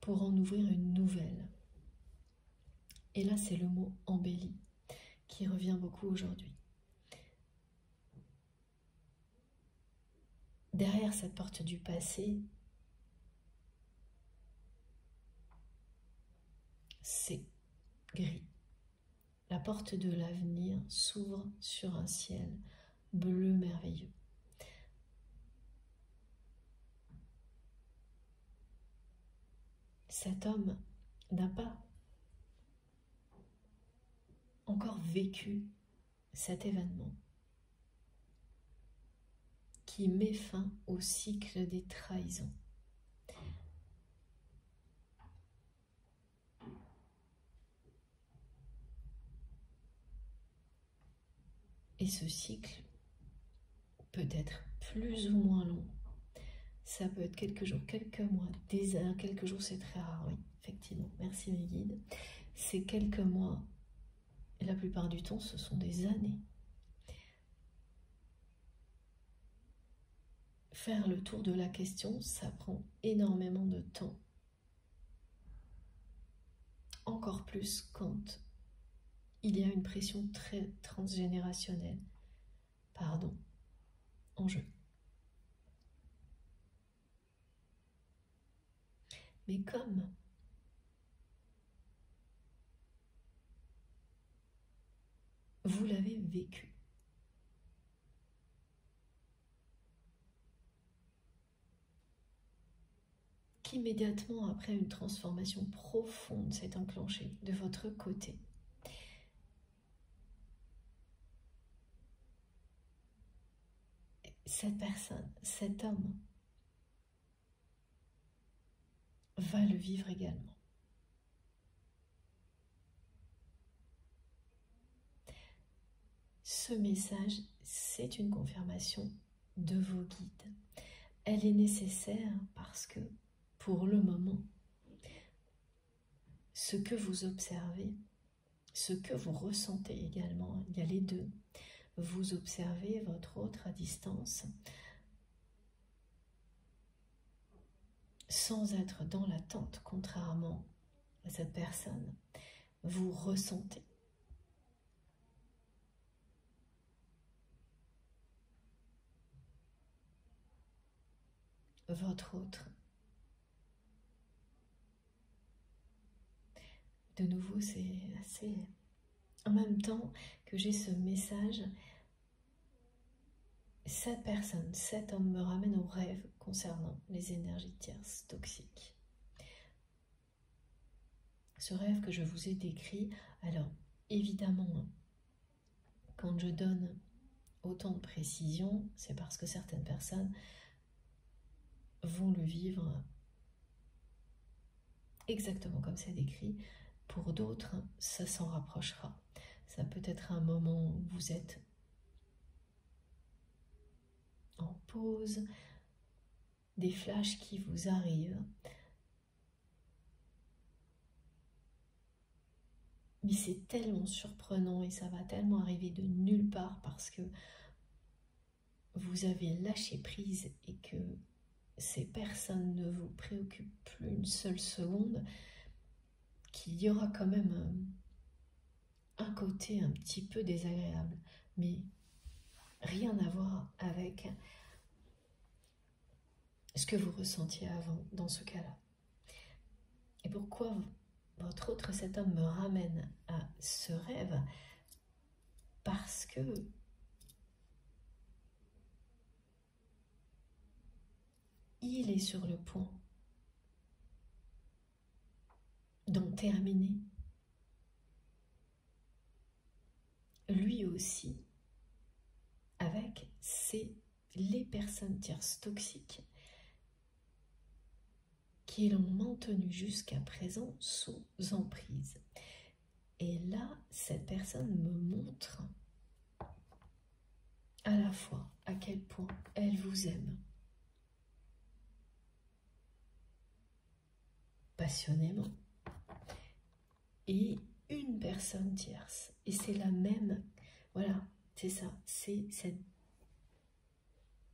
pour en ouvrir une nouvelle. Et là, c'est le mot « embellie » qui revient beaucoup aujourd'hui. Derrière cette porte du passé, c'est gris. La porte de l'avenir s'ouvre sur un ciel bleu merveilleux. Cet homme n'a pas encore vécu cet événement qui met fin au cycle des trahisons. Et ce cycle peut être plus ou moins long. Ça peut être quelques jours, quelques mois, des heures, quelques jours, c'est très rare, oui, effectivement. Merci mes guides. C'est quelques mois, et la plupart du temps, ce sont des années. Faire le tour de la question, ça prend énormément de temps. Encore plus quand il y a une pression très transgénérationnelle, pardon, en jeu. Mais comme vous l'avez vécu, qu'immédiatement après une transformation profonde s'est enclenchée de votre côté, cette personne, cet homme, va le vivre également. Ce message, c'est une confirmation de vos guides. Elle est nécessaire parce que, pour le moment, ce que vous observez, ce que vous ressentez également, il y a les deux. Vous observez votre autre à distance, sans être dans l'attente, contrairement à cette personne. Vous ressentez. Votre autre. De nouveau, c'est assez... En même temps que j'ai ce message, cette personne, cet homme me ramène au rêve concernant les énergies tierces toxiques. Ce rêve que je vous ai décrit, alors évidemment, quand je donne autant de précision, c'est parce que certaines personnes vont le vivre exactement comme c'est décrit. Pour d'autres, ça s'en rapprochera. Ça peut être un moment où vous êtes en pause, des flashs qui vous arrivent. Mais c'est tellement surprenant et ça va tellement arriver de nulle part parce que vous avez lâché prise et que ces personnes ne vous préoccupent plus une seule seconde, qu'il y aura quand même un, un côté un petit peu désagréable, mais rien à voir avec ce que vous ressentiez avant dans ce cas-là. Et pourquoi votre autre, cet homme, me ramène à ce rêve? Parce que il est sur le point d'en terminer. Lui aussi, avec ses, les personnes tierces toxiques qui l'ont maintenu jusqu'à présent sous emprise. Et là, cette personne me montre à la fois à quel point elle vous aime passionnément, et une personne tierce. Et c'est la même, voilà, c'est ça, c'est cette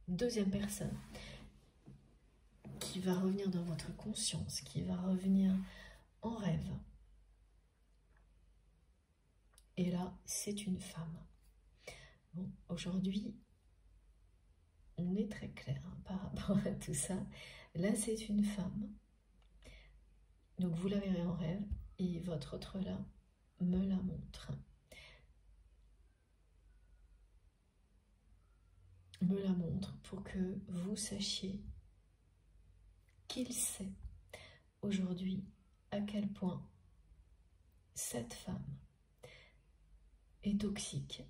deuxième personne qui va revenir dans votre conscience, qui va revenir en rêve. Et là, c'est une femme. Bon, aujourd'hui, on est très clair hein, par rapport à tout ça. Là, c'est une femme. Donc, vous la verrez en rêve. Et votre autre là me la montre. Me la montre pour que vous sachiez qu'il sait aujourd'hui à quel point cette femme est toxique.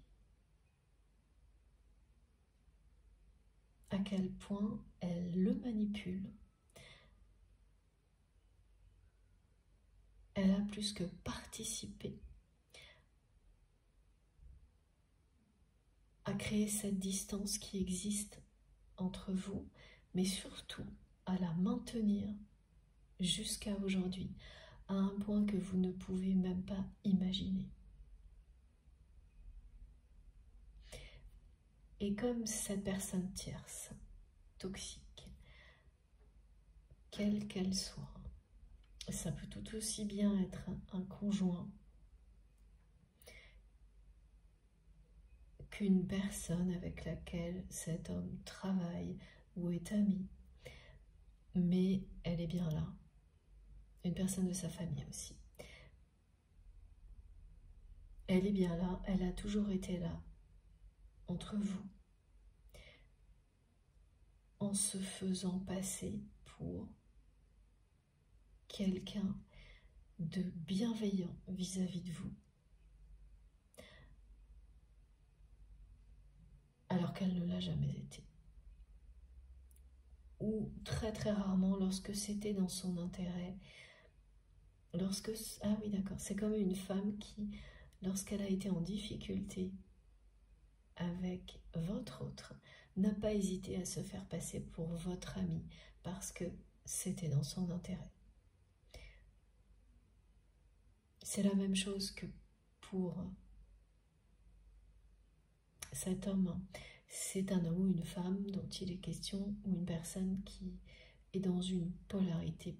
À quel point elle le manipule. Elle a plus que participé à créer cette distance qui existe entre vous, mais surtout à la maintenir jusqu'à aujourd'hui, à un point que vous ne pouvez même pas imaginer. Et comme cette personne tierce, toxique, quelle qu'elle soit, ça peut tout aussi bien être un conjoint qu'une personne avec laquelle cet homme travaille ou est ami, mais elle est bien là, une personne de sa famille aussi. Elle est bien là, elle a toujours été là, entre vous, en se faisant passer pour quelqu'un de bienveillant vis-à-vis de vous, alors qu'elle ne l'a jamais été, ou très très rarement lorsque c'était dans son intérêt, lorsque, ah oui d'accord, c'est comme une femme qui, lorsqu'elle a été en difficulté avec votre autre, n'a pas hésité à se faire passer pour votre ami parce que c'était dans son intérêt. C'est la même chose que pour cet homme. C'est un homme ou une femme dont il est question, ou une personne qui est dans une polarité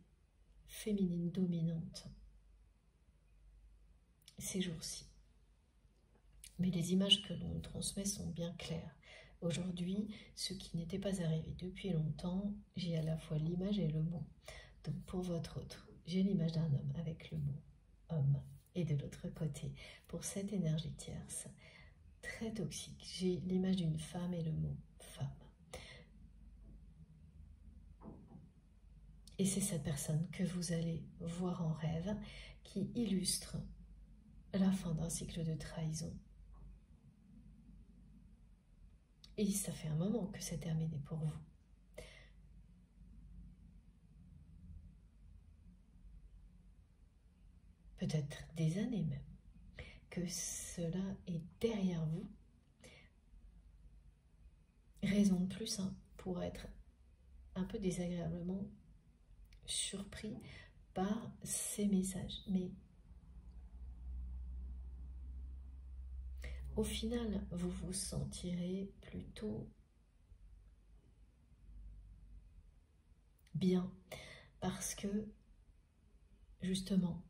féminine dominante ces jours-ci. Mais les images que l'on transmet sont bien claires. Aujourd'hui, ce qui n'était pas arrivé depuis longtemps, j'ai à la fois l'image et le mot. Donc pour votre autre, j'ai l'image d'un homme avec le mot « homme ». Et de l'autre côté, pour cette énergie tierce, très toxique, j'ai l'image d'une femme et le mot « femme ». Et c'est cette personne que vous allez voir en rêve qui illustre la fin d'un cycle de trahison. Et ça fait un moment que c'est terminé pour vous. Peut-être des années même, que cela est derrière vous. Raison de plus hein, pour être un peu désagréablement surpris par ces messages. Mais au final, vous vous sentirez plutôt bien parce que, justement,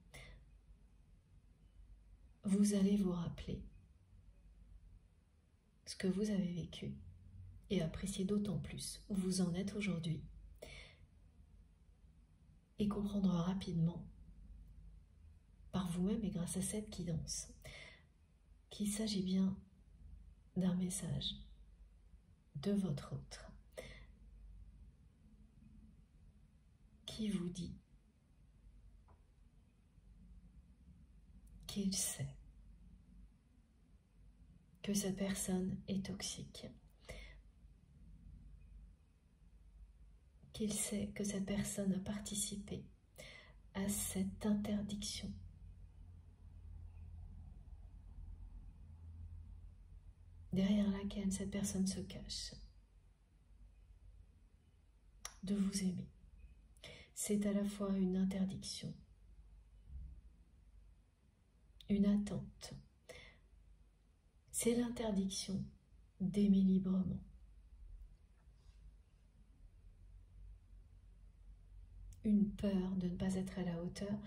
vous allez vous rappeler ce que vous avez vécu et apprécier d'autant plus où vous en êtes aujourd'hui et comprendre rapidement par vous-même et grâce à cette guidance qu'il s'agit bien d'un message de votre autre qui vous dit qu'il sait que cette personne est toxique, qu'il sait que cette personne a participé à cette interdiction. Derrière laquelle cette personne se cache, de vous aimer. C'est à la fois une interdiction une attente. C'est l'interdiction d'aimer librement. Une peur de ne pas être à la hauteur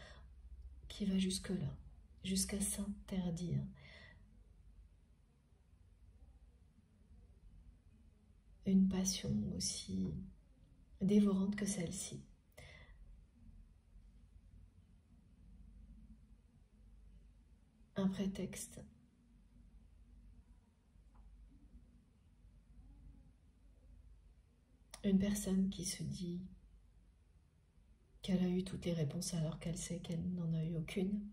qui va jusque-là, jusqu'à s'interdire. Une passion aussi dévorante que celle-ci. Un prétexte. Une personne qui se dit qu'elle a eu toutes les réponses alors qu'elle sait qu'elle n'en a eu aucune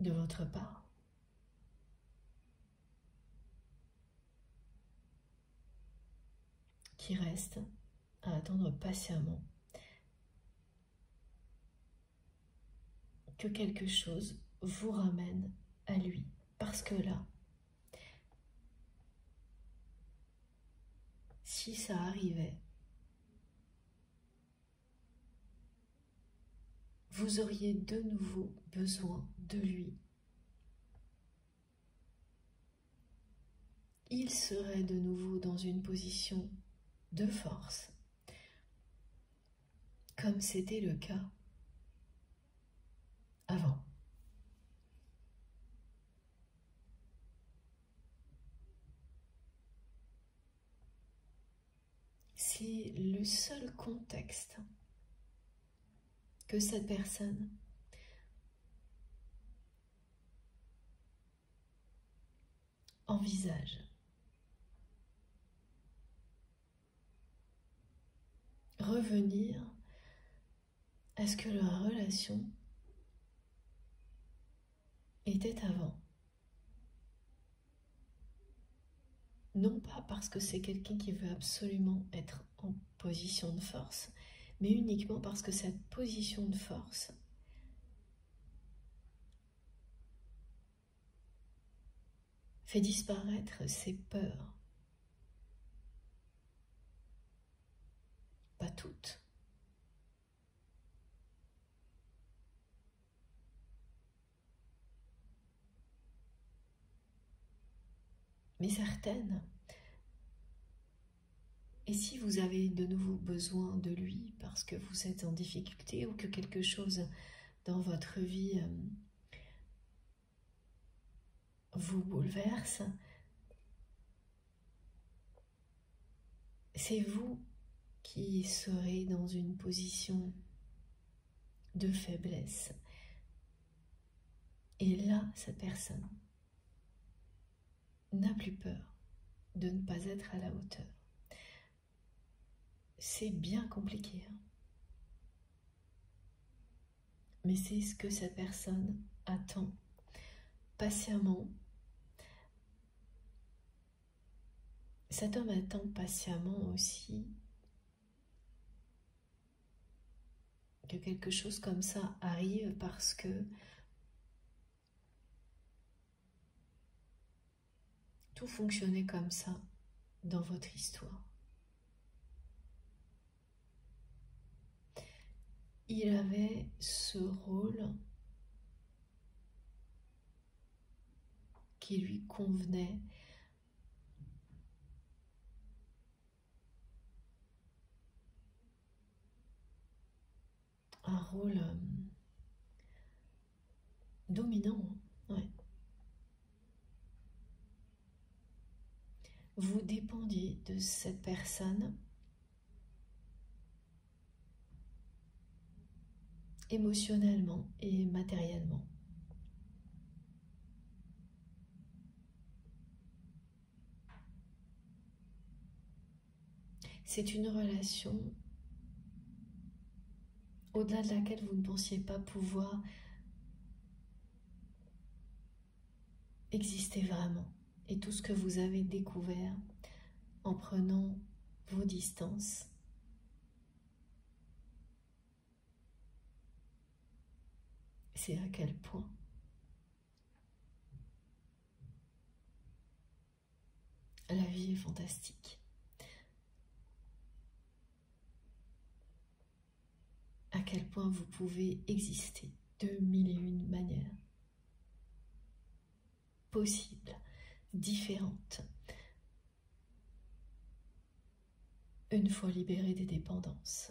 de votre part. Qui reste à attendre patiemment que quelque chose vous ramène à lui. Parce que là, si ça arrivait, vous auriez de nouveau besoin de lui. Il serait de nouveau dans une position de force, comme c'était le cas avant. C'est le seul contexte que cette personne envisage. Revenir à ce que leur relation était avant. Non pas parce que c'est quelqu'un qui veut absolument être en position de force, mais uniquement parce que cette position de force fait disparaître ses peurs. Pas toutes. Mais certaines. Et si vous avez de nouveau besoin de lui parce que vous êtes en difficulté ou que quelque chose dans votre vie euh, vous bouleverse, c'est vous qui serez dans une position de faiblesse. Et là, cette personne n'a plus peur de ne pas être à la hauteur. C'est bien compliqué, hein, mais c'est ce que cette personne attend patiemment. Cet homme attend patiemment aussi que quelque chose comme ça arrive parce que tout fonctionnait comme ça dans votre histoire. Il avait ce rôle qui lui convenait, un rôle euh, dominant, hein, ouais. Vous dépendiez de cette personne émotionnellement et matériellement. C'est une relation au-delà de laquelle vous ne pensiez pas pouvoir exister vraiment. Et tout ce que vous avez découvert en prenant vos distances, c'est à quel point la vie est fantastique. À quel point vous pouvez exister de mille et une manières. possibles, différentes. Une fois libéré des dépendances.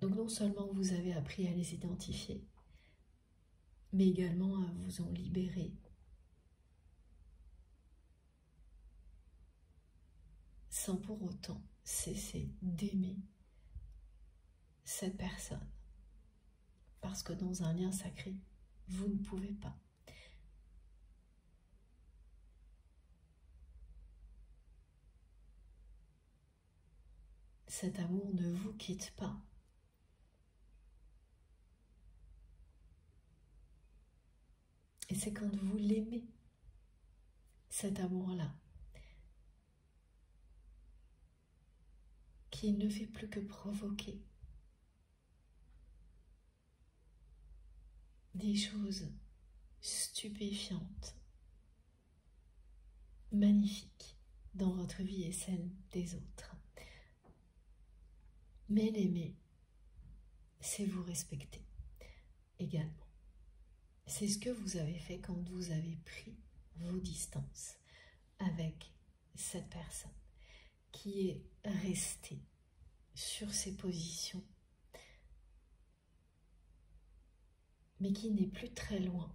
Donc non seulement vous avez appris à les identifier, mais également à vous en libérer. Sans pour autant cesser d'aimer cette personne. Parce que dans un lien sacré, vous ne pouvez pas. Cet amour ne vous quitte pas. Et c'est quand vous l'aimez, cet amour-là, qu'il ne fait plus que provoquer des choses stupéfiantes, magnifiques dans votre vie et celle des autres. Mais l'aimer, c'est vous respecter également. C'est ce que vous avez fait quand vous avez pris vos distances avec cette personne qui est restée sur ses positions, mais qui n'est plus très loin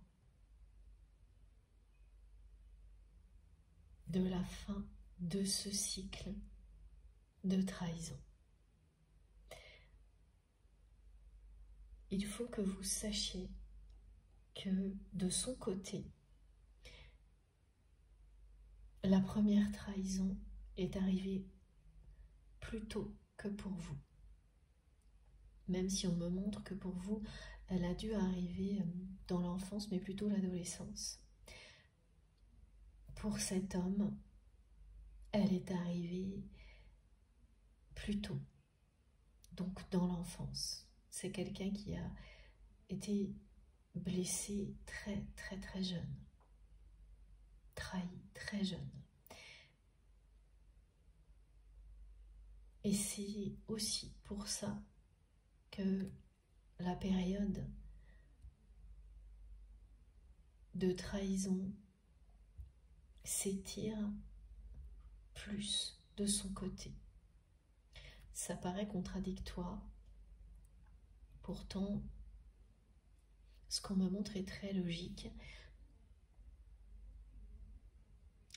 de la fin de ce cycle de trahison. Il faut que vous sachiez que de son côté, la première trahison est arrivée plus tôt que pour vous. Même si on me montre que pour vous, elle a dû arriver dans l'enfance, mais plutôt l'adolescence. Pour cet homme, elle est arrivée plus tôt, donc dans l'enfance. C'est quelqu'un qui a été blessé très très très jeune, trahi très jeune. Et c'est aussi pour ça que la période de trahison s'étire plus de son côté. Ça paraît contradictoire. Pourtant, ce qu'on me montre est très logique.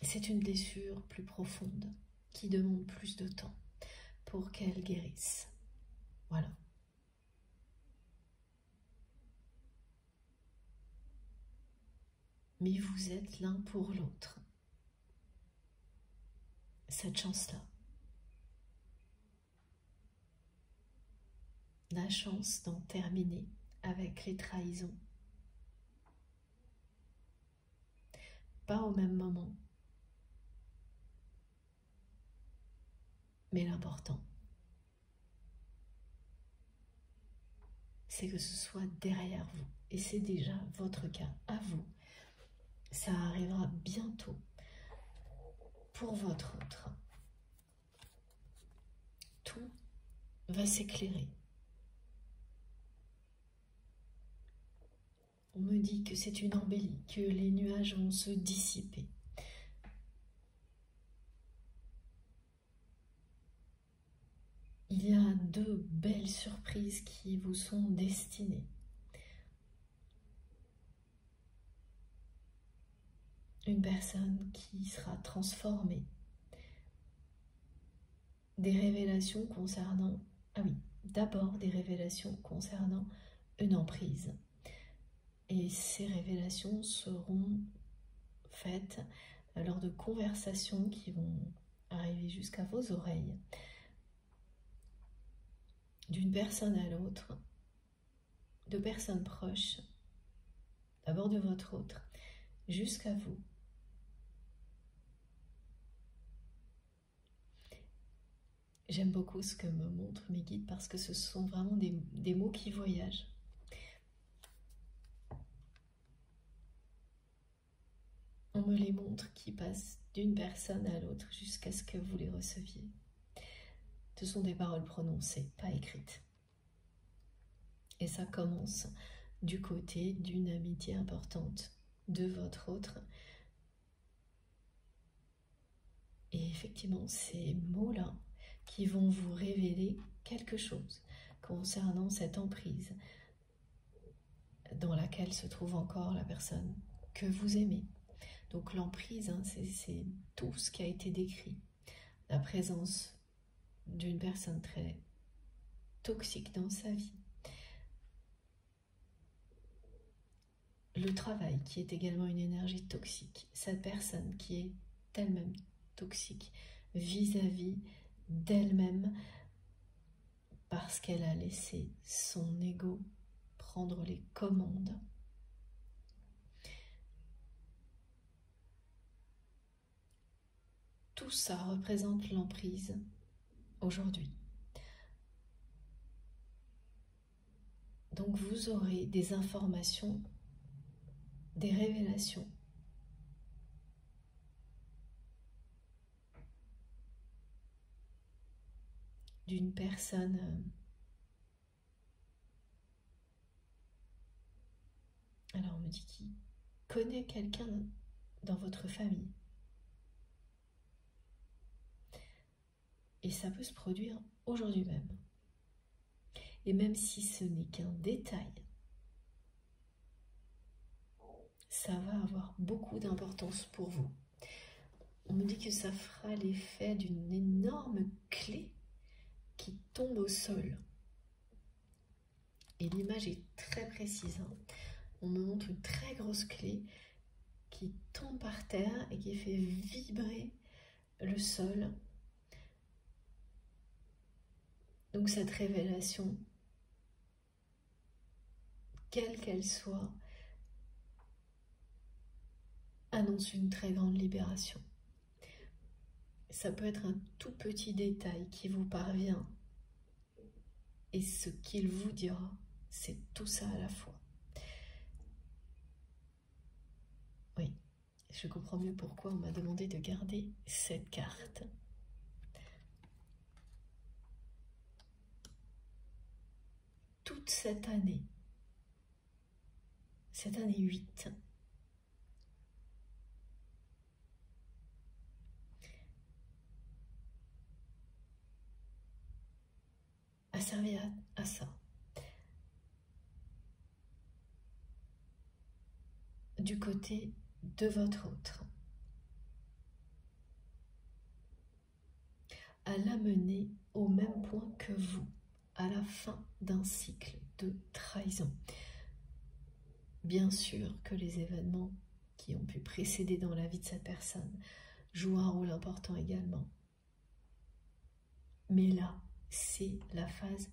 C'est une blessure plus profonde qui demande plus de temps pour qu'elle guérisse. Voilà. Mais vous êtes l'un pour l'autre. Cette chance-là. La chance d'en terminer avec les trahisons. Pas au même moment. Mais l'important, c'est que ce soit derrière vous. Et c'est déjà votre cas à vous. Ça arrivera bientôt pour votre autre. Tout va s'éclairer. On me dit que c'est une embellie, que les nuages vont se dissiper. Il y a deux belles surprises qui vous sont destinées. Une personne qui sera transformée. Des révélations concernant... Ah oui, d'abord des révélations concernant une emprise. Et ces révélations seront faites lors de conversations qui vont arriver jusqu'à vos oreilles. D'une personne à l'autre, de personnes proches, d'abord de votre autre, jusqu'à vous. J'aime beaucoup ce que me montrent mes guides parce que ce sont vraiment des, des mots qui voyagent. On me les montre qui passent d'une personne à l'autre jusqu'à ce que vous les receviez. Ce sont des paroles prononcées, pas écrites. Et ça commence du côté d'une amitié importante de votre autre. Et effectivement, ces mots-là qui vont vous révéler quelque chose concernant cette emprise dans laquelle se trouve encore la personne que vous aimez. Donc l'emprise, hein, c'est tout ce qui a été décrit. La présence d'une personne très toxique dans sa vie. Le travail qui est également une énergie toxique. Cette personne qui est elle-même toxique vis-à-vis d'elle-même parce qu'elle a laissé son ego prendre les commandes. Tout ça représente l'emprise aujourd'hui. Donc vous aurez des informations, des révélations d'une personne. Alors on me dit qui connaît quelqu'un dans votre famille. Et ça peut se produire aujourd'hui même. Et même si ce n'est qu'un détail, ça va avoir beaucoup d'importance pour vous. On me dit que ça fera l'effet d'une énorme clé qui tombe au sol. Et l'image est très précise. On me montre une très grosse clé qui tombe par terre et qui fait vibrer le sol. Donc cette révélation, quelle qu'elle soit, annonce une très grande libération. Ça peut être un tout petit détail qui vous parvient. Et ce qu'il vous dira, c'est tout ça à la fois. Oui, je comprends mieux pourquoi on m'a demandé de garder cette carte. Toute cette année, cette année huit, a servi à, à ça. Du côté de votre autre, à l'amener au même point que vous, à la fin d'un cycle de trahison. Bien sûr que les événements qui ont pu précéder dans la vie de cette personne jouent un rôle important également. Mais là, c'est la phase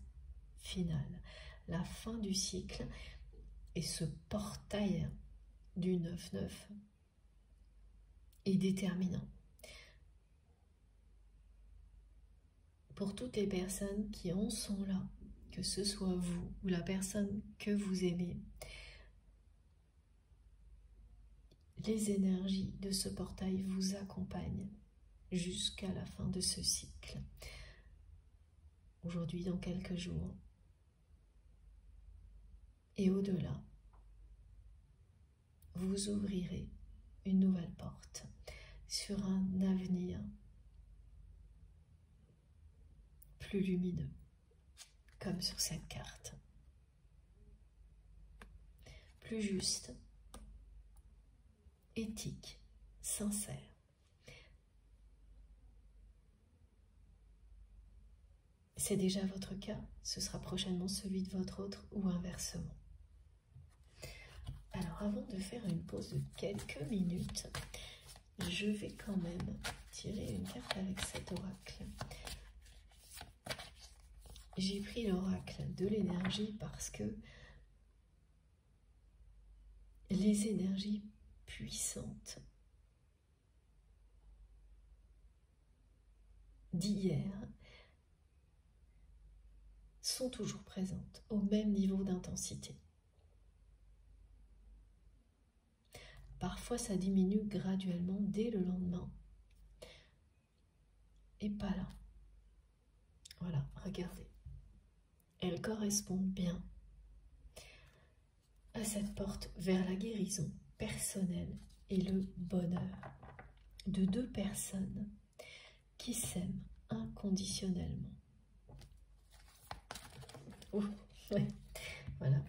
finale, la fin du cycle, et ce portail du neuf neuf est déterminant. Pour toutes les personnes qui en sont là, que ce soit vous ou la personne que vous aimez, les énergies de ce portail vous accompagnent jusqu'à la fin de ce cycle. Aujourd'hui, dans quelques jours, et au-delà, vous ouvrirez une nouvelle porte sur un avenir plus lumineux, comme sur cette carte. Plus juste, éthique, sincère. C'est déjà votre cas, ce sera prochainement celui de votre autre ou inversement. Alors avant de faire une pause de quelques minutes, je vais quand même tirer une carte avec cet oracle. J'ai pris l'oracle de l'énergie parce que les énergies puissantes d'hier sont toujours présentes au même niveau d'intensité. Parfois ça diminue graduellement dès le lendemain. Et pas là. Voilà, regardez. Elles correspondent bien à cette porte vers la guérison personnel et le bonheur de deux personnes qui s'aiment inconditionnellement. Ouh, ouais, voilà.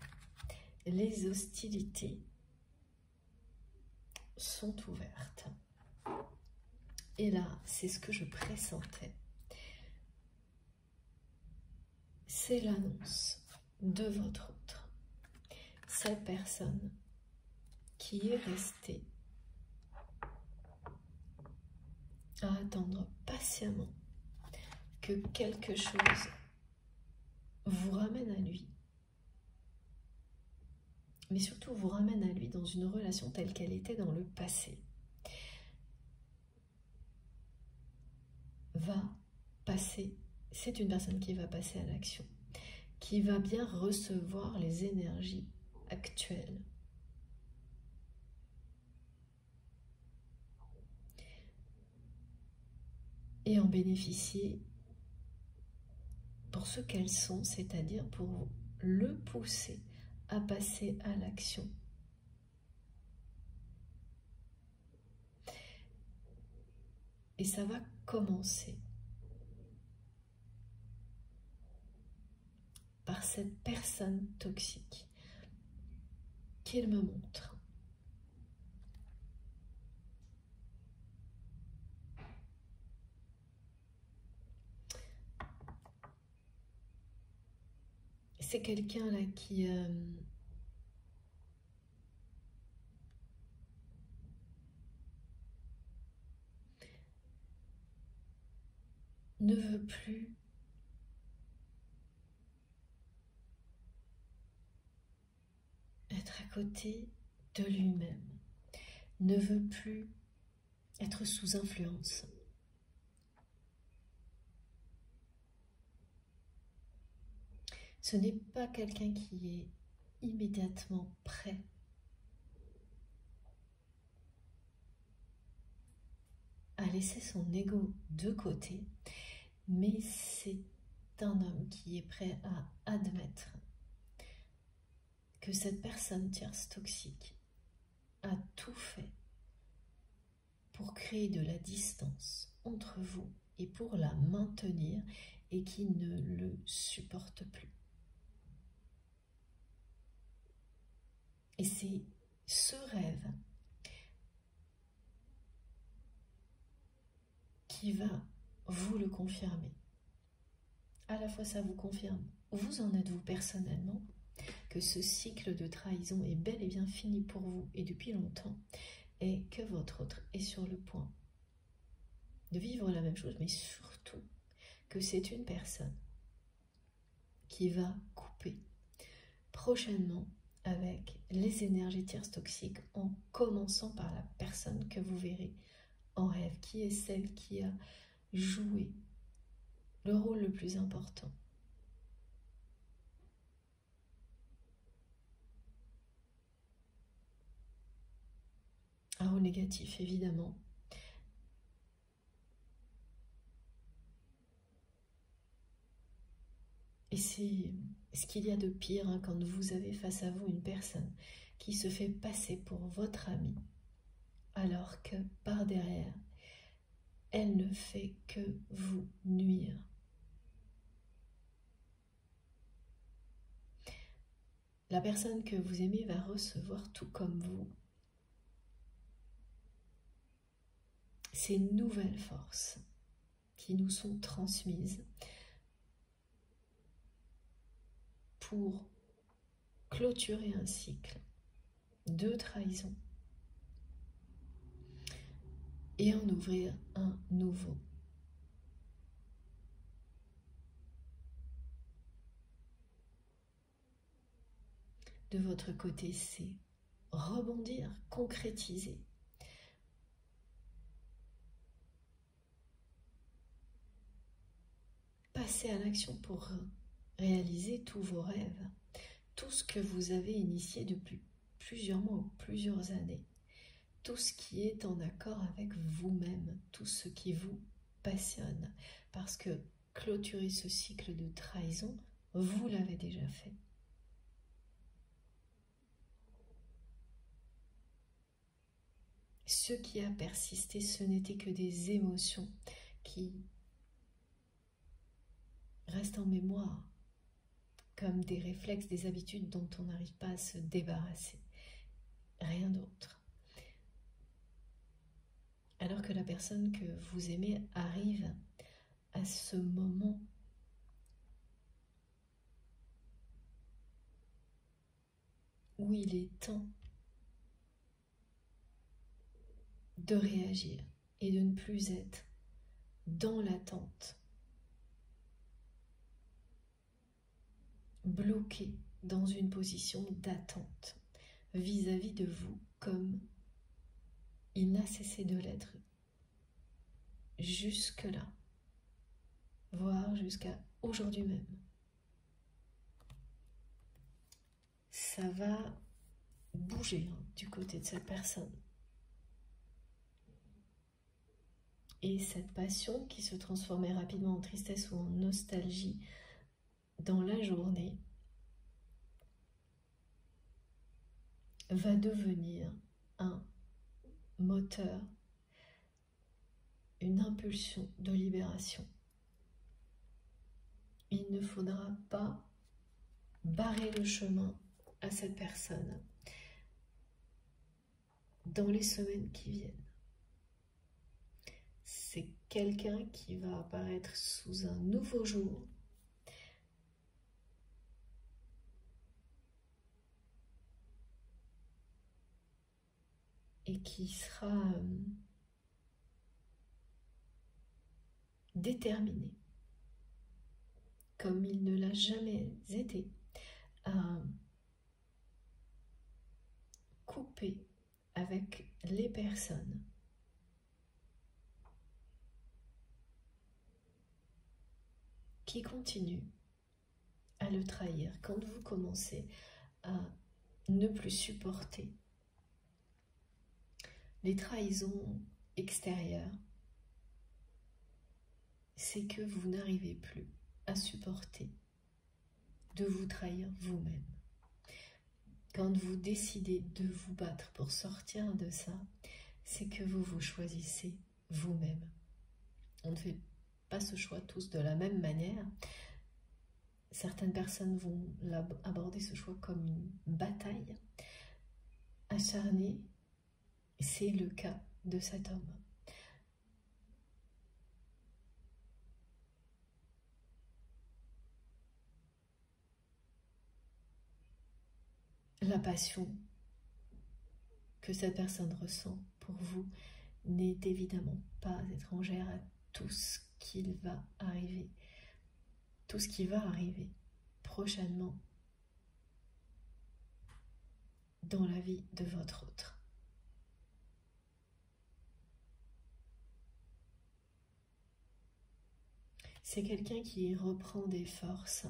Les hostilités sont ouvertes. Et là, c'est ce que je pressentais. C'est l'annonce de votre autre. Cette personne qui est restée à attendre patiemment que quelque chose vous ramène à lui, mais surtout vous ramène à lui dans une relation telle qu'elle était dans le passé, va passer, c'est une personne qui va passer à l'action, qui va bien recevoir les énergies actuelles. Et en bénéficier pour ce qu'elles sont, c'est-à-dire pour le pousser à passer à l'action. Et ça va commencer par cette personne toxique qu'il me montre. C'est quelqu'un là qui euh, ne veut plus être à côté de lui-même, ne veut plus être sous influence. Ce n'est pas quelqu'un qui est immédiatement prêt à laisser son ego de côté, mais c'est un homme qui est prêt à admettre que cette personne tierce toxique a tout fait pour créer de la distance entre vous et pour la maintenir et qui ne le supporte plus. Et c'est ce rêve qui va vous le confirmer. À la fois ça vous confirme, vous en êtes vous personnellement, que ce cycle de trahison est bel et bien fini pour vous et depuis longtemps, et que votre autre est sur le point de vivre la même chose, mais surtout que c'est une personne qui va couper prochainement avec les énergies tierces toxiques, en commençant par la personne que vous verrez en rêve, qui est celle qui a joué le rôle le plus important. Un rôle négatif, évidemment. Et c'est ce qu'il y a de pire hein, quand vous avez face à vous une personne qui se fait passer pour votre amie, alors que par derrière, elle ne fait que vous nuire. La personne que vous aimez va recevoir tout comme vous ces nouvelles forces qui nous sont transmises, pour clôturer un cycle de trahison et en ouvrir un nouveau. De votre côté, c'est rebondir, concrétiser. Passer à l'action pour réaliser tous vos rêves, tout ce que vous avez initié depuis plusieurs mois ou plusieurs années, tout ce qui est en accord avec vous-même, tout ce qui vous passionne, parce que clôturer ce cycle de trahison, vous l'avez déjà fait. ce qui a persisté, ce n'était que des émotions qui restent en mémoire, comme des réflexes, des habitudes dont on n'arrive pas à se débarrasser, rien d'autre. Alors que la personne que vous aimez arrive à ce moment où il est temps de réagir et de ne plus être dans l'attente, bloqué dans une position d'attente vis-à-vis de vous, comme il n'a cessé de l'être jusque-là, voire jusqu'à aujourd'hui même. Ça va bouger hein, du côté de cette personne. Et cette passion qui se transformait rapidement en tristesse ou en nostalgie dans la journée va devenir un moteur, une impulsion de libération. Il ne faudra pas barrer le chemin à cette personne dans les semaines qui viennent. C'est quelqu'un qui va apparaître sous un nouveau jour, et qui sera euh, déterminé, comme il ne l'a jamais été, à couper avec les personnes qui continue à le trahir. Quand vous commencez à ne plus supporter les trahisons extérieures, c'est que vous n'arrivez plus à supporter de vous trahir vous-même. Quand vous décidez de vous battre pour sortir de ça, c'est que vous vous choisissez vous-même. On ne fait pas ce choix tous de la même manière. Certaines personnes vont aborder ce choix comme une bataille acharnée. C'est le cas de cet homme. La passion que cette personne ressent pour vous n'est évidemment pas étrangère à tout ce qu'il va arriver, tout ce qui va arriver prochainement dans la vie de votre autre. C'est quelqu'un qui reprend des forces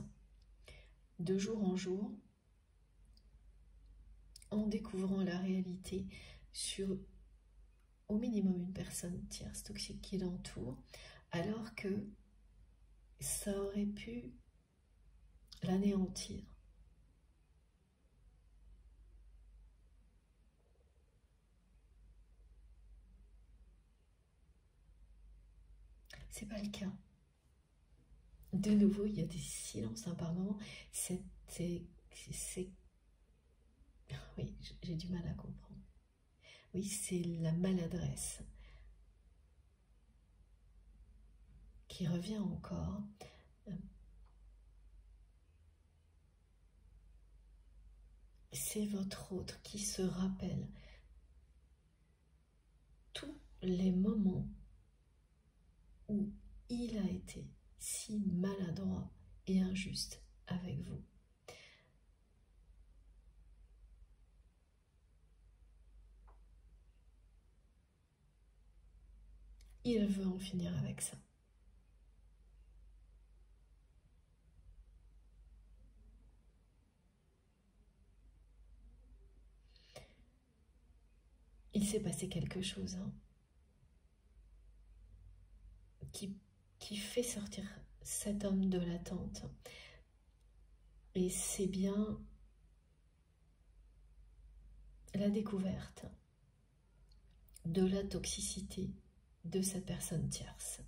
de jour en jour en découvrant la réalité sur au minimum une personne tierce toxique qui l'entoure, alors que ça aurait pu l'anéantir. C'est pas le cas. De nouveau, il y a des silences hein, par moment. C'est... Oui, j'ai du mal à comprendre. Oui, c'est la maladresse qui revient encore. C'est votre autre qui se rappelle tous les moments où il a été si maladroit et injuste avec vous. Il veut en finir avec ça. Il s'est passé quelque chose hein, qui, qui fait sortir cet homme de l'attente. Et c'est bien la découverte de la toxicité de cette personne tierce.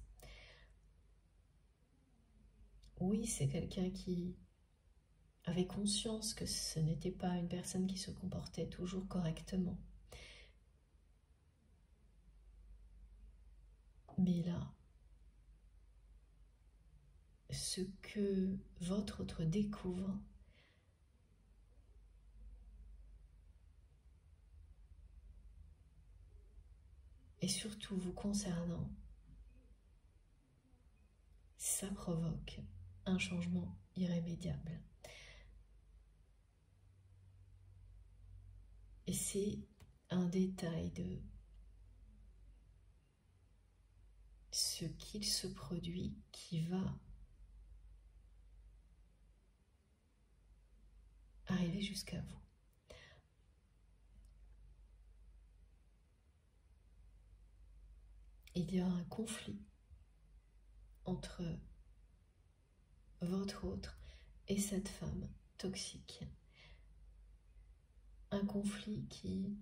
Oui, c'est quelqu'un qui avait conscience que ce n'était pas une personne qui se comportait toujours correctement. Mais là, ce que votre autre découvre, et surtout vous concernant, ça provoque un changement irrémédiable. Et c'est un détail de ce qu'il se produit qui va arriver jusqu'à vous. Il y a un conflit entre votre autre et cette femme toxique. Un conflit qui,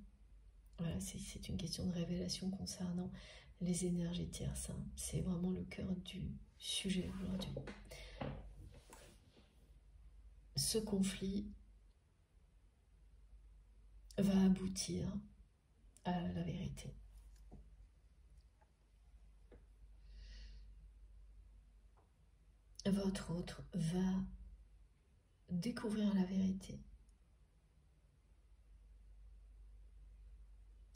voilà, c'est une question de révélation concernant les énergies tierces. Hein. C'est vraiment le cœur du sujet aujourd'hui. Ce conflit va aboutir à la vérité. Votre autre va découvrir la vérité.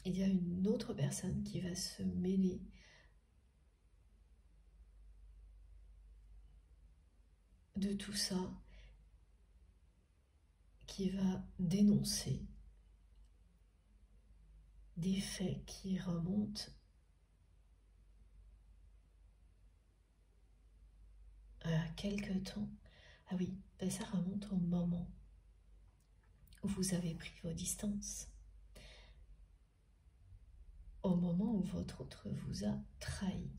Il y a une autre personne qui va se mêler de tout ça, qui va dénoncer des faits qui remontent à quelque temps. Ah oui, ben ça remonte au moment où vous avez pris vos distances, au moment où votre autre vous a trahi.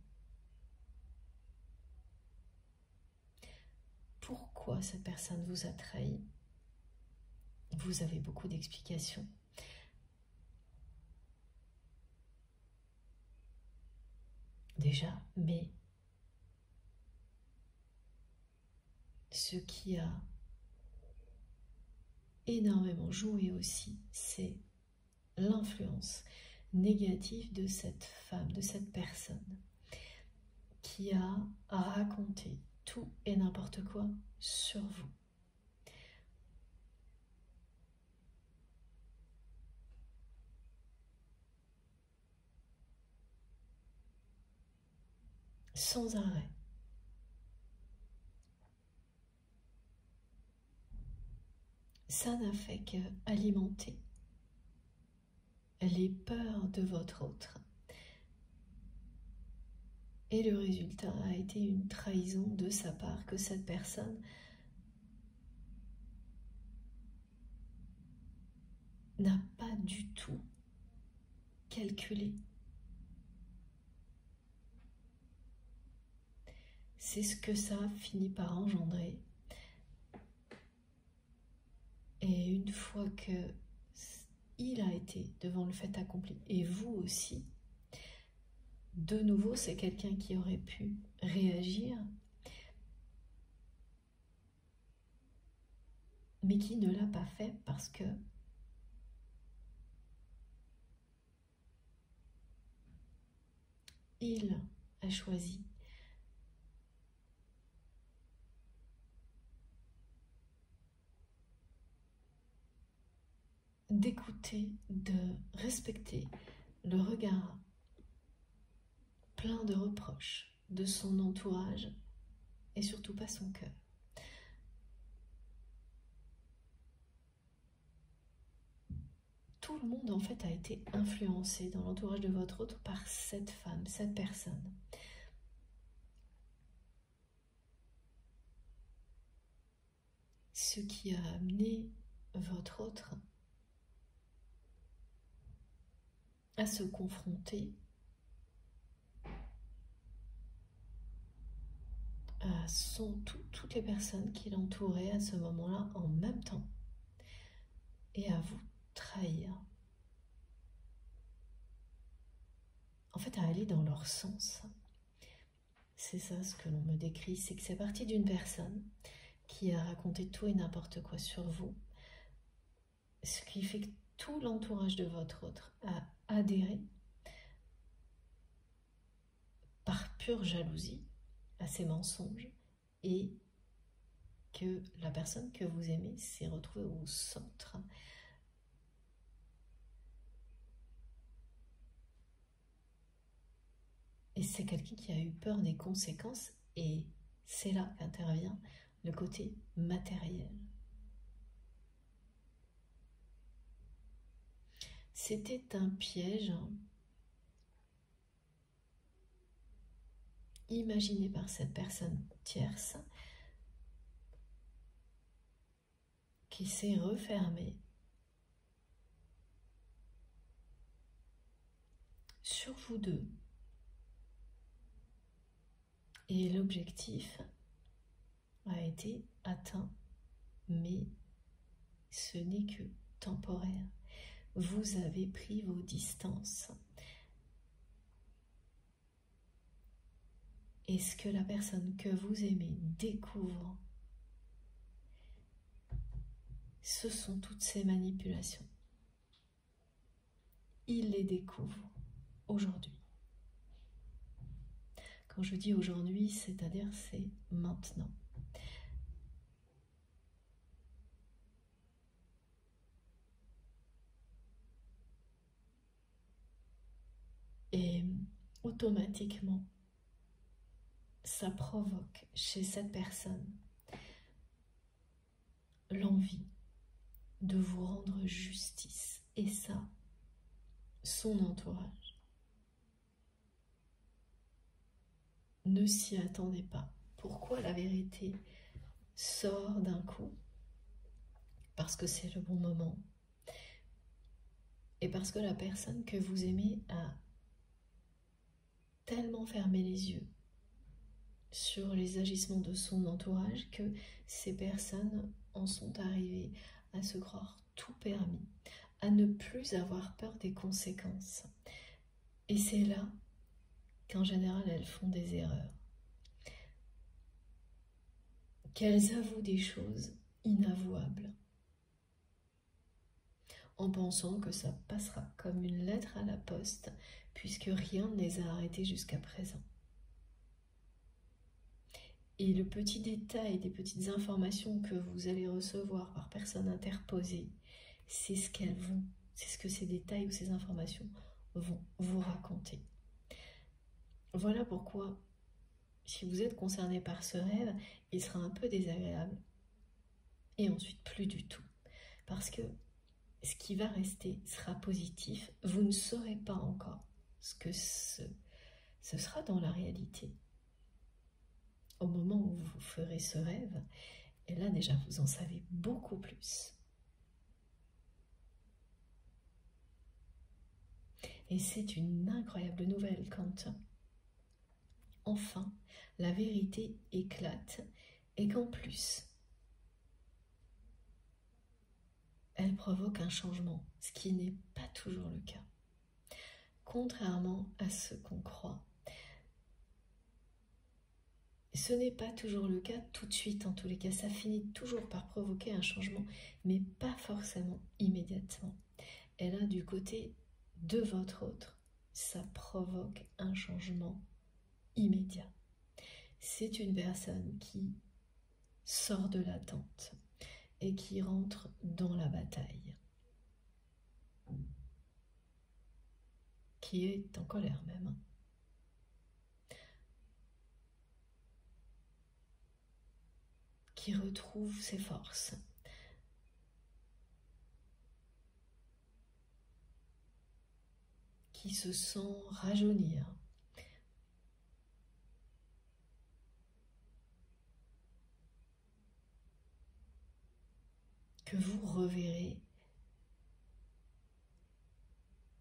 Pourquoi cette personne vous a trahi? Vous avez beaucoup d'explications. Déjà, mais ce qui a énormément joué aussi, c'est l'influence négative de cette femme, de cette personne qui a à raconter tout et n'importe quoi sur vous. Sans arrêt. Ça n'a fait qu'alimenter les peurs de votre autre. Et le résultat a été une trahison de sa part, que cette personne n'a pas du tout calculé. C'est ce que ça finit par engendrer. Et une fois que il a été devant le fait accompli, et vous aussi, de nouveau, c'est quelqu'un qui aurait pu réagir, mais qui ne l'a pas fait parce que il a choisi d'écouter, de respecter le regard plein de reproches de son entourage et surtout pas son cœur. Tout le monde en fait a été influencé dans l'entourage de votre autre par cette femme, cette personne. Ce qui a amené votre autre à se confronter à son, tout, toutes les personnes qui l'entouraient à ce moment-là en même temps et à vous trahir. en fait, à aller dans leur sens. C'est ça ce que l'on me décrit, c'est que c'est parti d'une personne qui a raconté tout et n'importe quoi sur vous, ce qui fait que tout l'entourage de votre autre a adhéré par pure jalousie à ces mensonges, et que la personne que vous aimez s'est retrouvée au centre. Et c'est quelqu'un qui a eu peur des conséquences, et c'est là qu'intervient le côté matériel. C'était un piège imaginé par cette personne tierce qui s'est refermée sur vous deux. Et l'objectif a été atteint, mais ce n'est que temporaire. Vous avez pris vos distances. Et ce que la personne que vous aimez découvre, ce sont toutes ces manipulations. Il les découvre aujourd'hui. Quand je dis aujourd'hui, c'est-à-dire c'est maintenant. Et automatiquement, ça provoque chez cette personne l'envie de vous rendre justice. Et ça, son entourage. Ne s'y attendez pas. Pourquoi la vérité sort d'un coup? Parce que c'est le bon moment. Et parce que la personne que vous aimez a tellement fermé les yeux sur les agissements de son entourage que ces personnes en sont arrivées à se croire tout permis, à ne plus avoir peur des conséquences. Et c'est là qu'en général elles font des erreurs, qu'elles avouent des choses inavouables, en pensant que ça passera comme une lettre à la poste, puisque rien ne les a arrêtées jusqu'à présent. Et le petit détail des petites informations que vous allez recevoir par personne interposée, c'est ce qu'elles vont, c'est ce que ces détails ou ces informations vont vous raconter. Voilà pourquoi, si vous êtes concerné par ce rêve, il sera un peu désagréable, et ensuite plus du tout, parce que ce qui va rester sera positif. Vous ne saurez pas encore ce que ce, ce sera dans la réalité au moment où vous ferez ce rêve, et là déjà vous en savez beaucoup plus. Et c'est une incroyable nouvelle quand enfin la vérité éclate, et qu'en plus elle provoque un changement, ce qui n'est pas toujours le cas, contrairement à ce qu'on croit. Ce n'est pas toujours le cas tout de suite, en tous les cas. Ça finit toujours par provoquer un changement, mais pas forcément immédiatement. Et là, du côté de votre autre, ça provoque un changement immédiat. C'est une personne qui sort de l'attente et qui rentre dans la bataille, qui est en colère même. Qui retrouve ses forces. Qui se sent rajeunir. Que vous reverrez.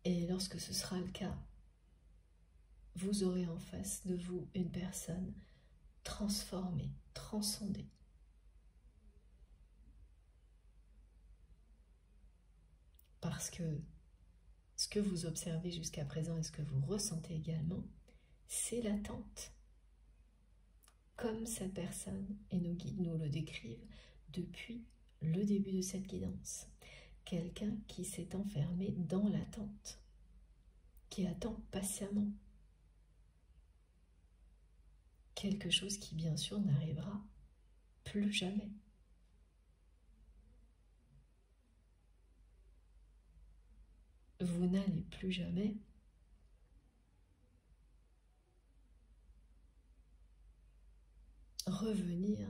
Et lorsque ce sera le cas, vous aurez en face de vous une personne transformée, transcendée. Parce que ce que vous observez jusqu'à présent et ce que vous ressentez également, c'est l'attente. Comme cette personne et nos guides nous le décrivent depuis le début de cette guidance. Quelqu'un qui s'est enfermé dans l'attente, qui attend patiemment. Quelque chose qui, bien sûr, n'arrivera plus jamais. Vous n'allez plus jamais revenir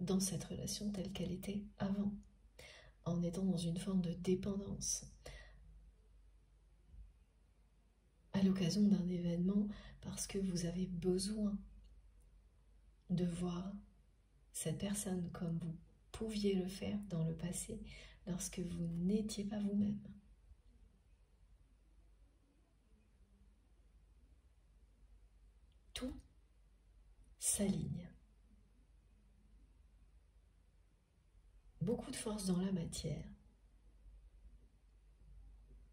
dans cette relation telle qu'elle était avant, en étant dans une forme de dépendance. À l'occasion d'un événement, parce que vous avez besoin de voir cette personne comme vous pouviez le faire dans le passé, lorsque vous n'étiez pas vous-même. Tout s'aligne. Beaucoup de force dans la matière,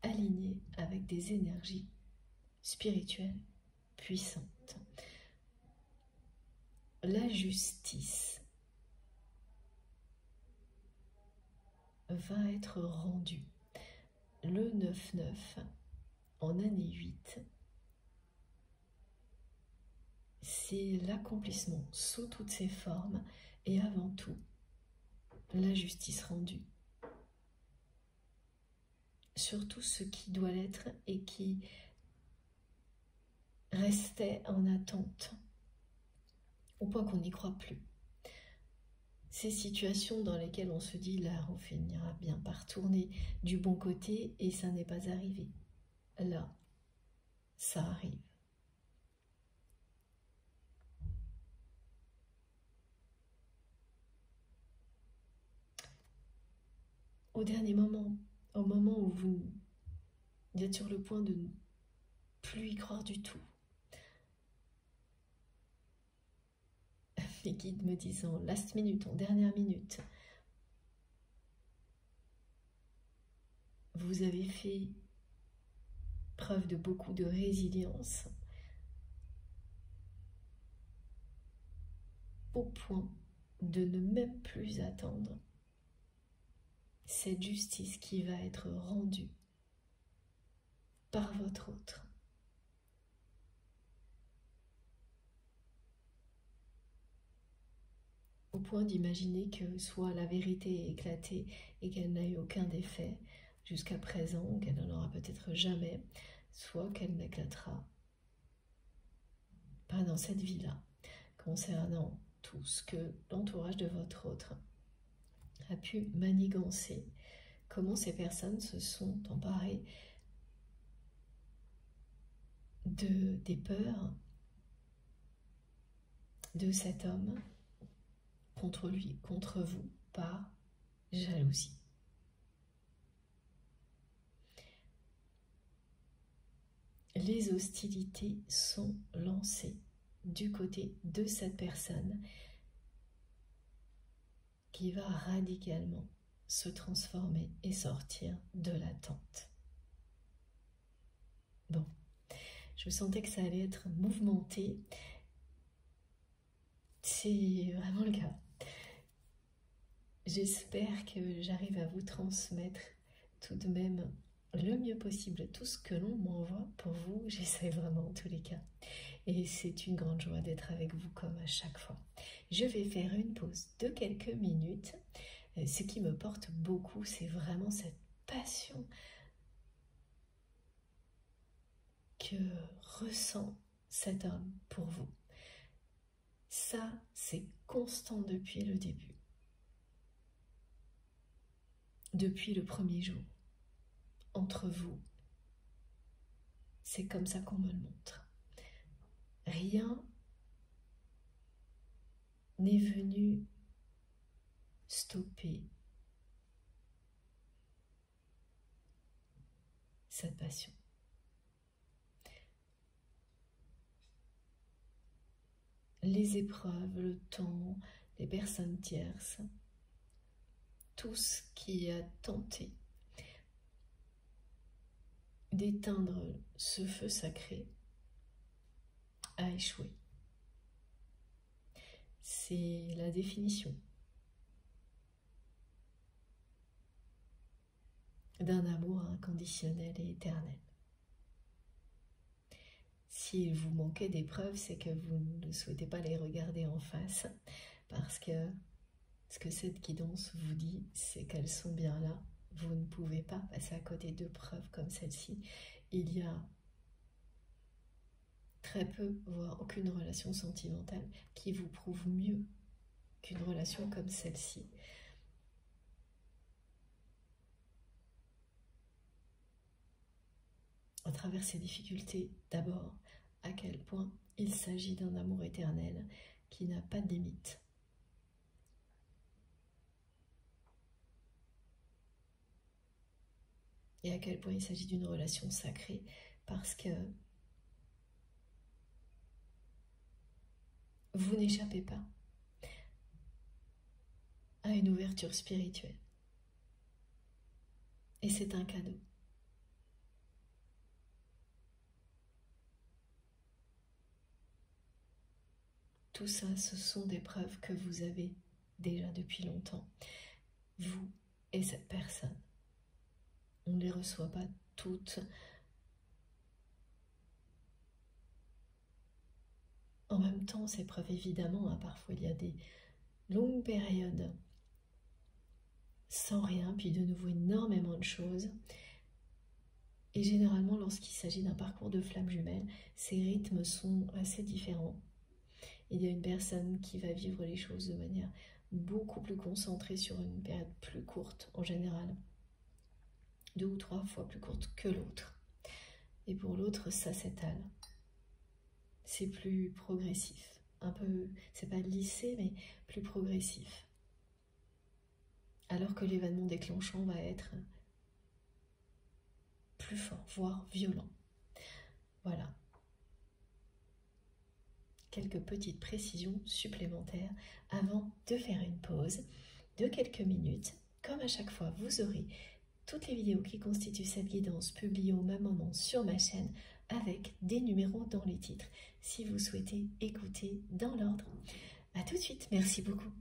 alignée avec des énergies spirituelles puissantes. La justice va être rendue le neuf neuf en année huit. C'est l'accomplissement sous toutes ses formes et avant tout la justice rendue sur tout ce qui doit l'être et qui restait en attente. Au point qu'on n'y croit plus. Ces situations dans lesquelles on se dit, là, on finira bien par tourner du bon côté et ça n'est pas arrivé. Là, ça arrive. Au dernier moment, au moment où vous êtes sur le point de ne plus y croire du tout, mes guides me disent en last minute, en dernière minute, vous avez fait preuve de beaucoup de résilience au point de ne même plus attendre cette justice qui va être rendue par votre autre. Au point d'imaginer que soit la vérité est éclatée et qu'elle n'a eu aucun effet jusqu'à présent, qu'elle n'en aura peut-être jamais, soit qu'elle n'éclatera pas dans cette vie-là, concernant tout ce que l'entourage de votre autre a pu manigancer, comment ces personnes se sont emparées de, des peurs de cet homme, contre lui, contre vous, par jalousie. Les hostilités sont lancées du côté de cette personne qui va radicalement se transformer et sortir de l'attente. Bon, je sentais que ça allait être mouvementé. C'est vraiment le cas. J'espère que j'arrive à vous transmettre tout de même le mieux possible tout ce que l'on m'envoie pour vous. J'essaie vraiment en tous les cas. Et c'est une grande joie d'être avec vous comme à chaque fois. Je vais faire une pause de quelques minutes. Ce qui me porte beaucoup, c'est vraiment cette passion que ressent cet homme pour vous. Ça, c'est constant depuis le début. Depuis le premier jour, entre vous, c'est comme ça qu'on me le montre. Rien n'est venu stopper cette passion. Les épreuves, le temps, les personnes tierces, tout ce qui a tenté d'éteindre ce feu sacré a échoué. C'est la définition d'un amour inconditionnel et éternel. S'il vous manquait des preuves, c'est que vous ne souhaitez pas les regarder en face, parce que ce que cette guidance vous dit, c'est qu'elles sont bien là. Vous ne pouvez pas passer à côté de preuves comme celle-ci. Il y a très peu, voire aucune relation sentimentale qui vous prouve mieux qu'une relation comme celle-ci. À travers ces difficultés, d'abord, à quel point il s'agit d'un amour éternel qui n'a pas de limite. Et à quel point il s'agit d'une relation sacrée, parce que vous n'échappez pas à une ouverture spirituelle. Et c'est un cadeau. Tout ça, ce sont des preuves que vous avez déjà depuis longtemps. Vous et cette personne. On ne les reçoit pas toutes en même temps, ces preuves, évidemment, hein, parfois il y a des longues périodes sans rien, puis de nouveau énormément de choses. Et généralement, lorsqu'il s'agit d'un parcours de flammes jumelles, ces rythmes sont assez différents. Il y a une personne qui va vivre les choses de manière beaucoup plus concentrée sur une période plus courte en général. Deux ou trois fois plus courte que l'autre. Et pour l'autre, ça s'étale. C'est plus progressif. Un peu, c'est pas lissé, mais plus progressif. Alors que l'événement déclenchant va être plus fort, voire violent. Voilà. Quelques petites précisions supplémentaires avant de faire une pause de quelques minutes. Comme à chaque fois, vous aurez toutes les vidéos qui constituent cette guidance publiées au même moment sur ma chaîne avec des numéros dans les titres si vous souhaitez écouter dans l'ordre. A tout de suite, merci beaucoup.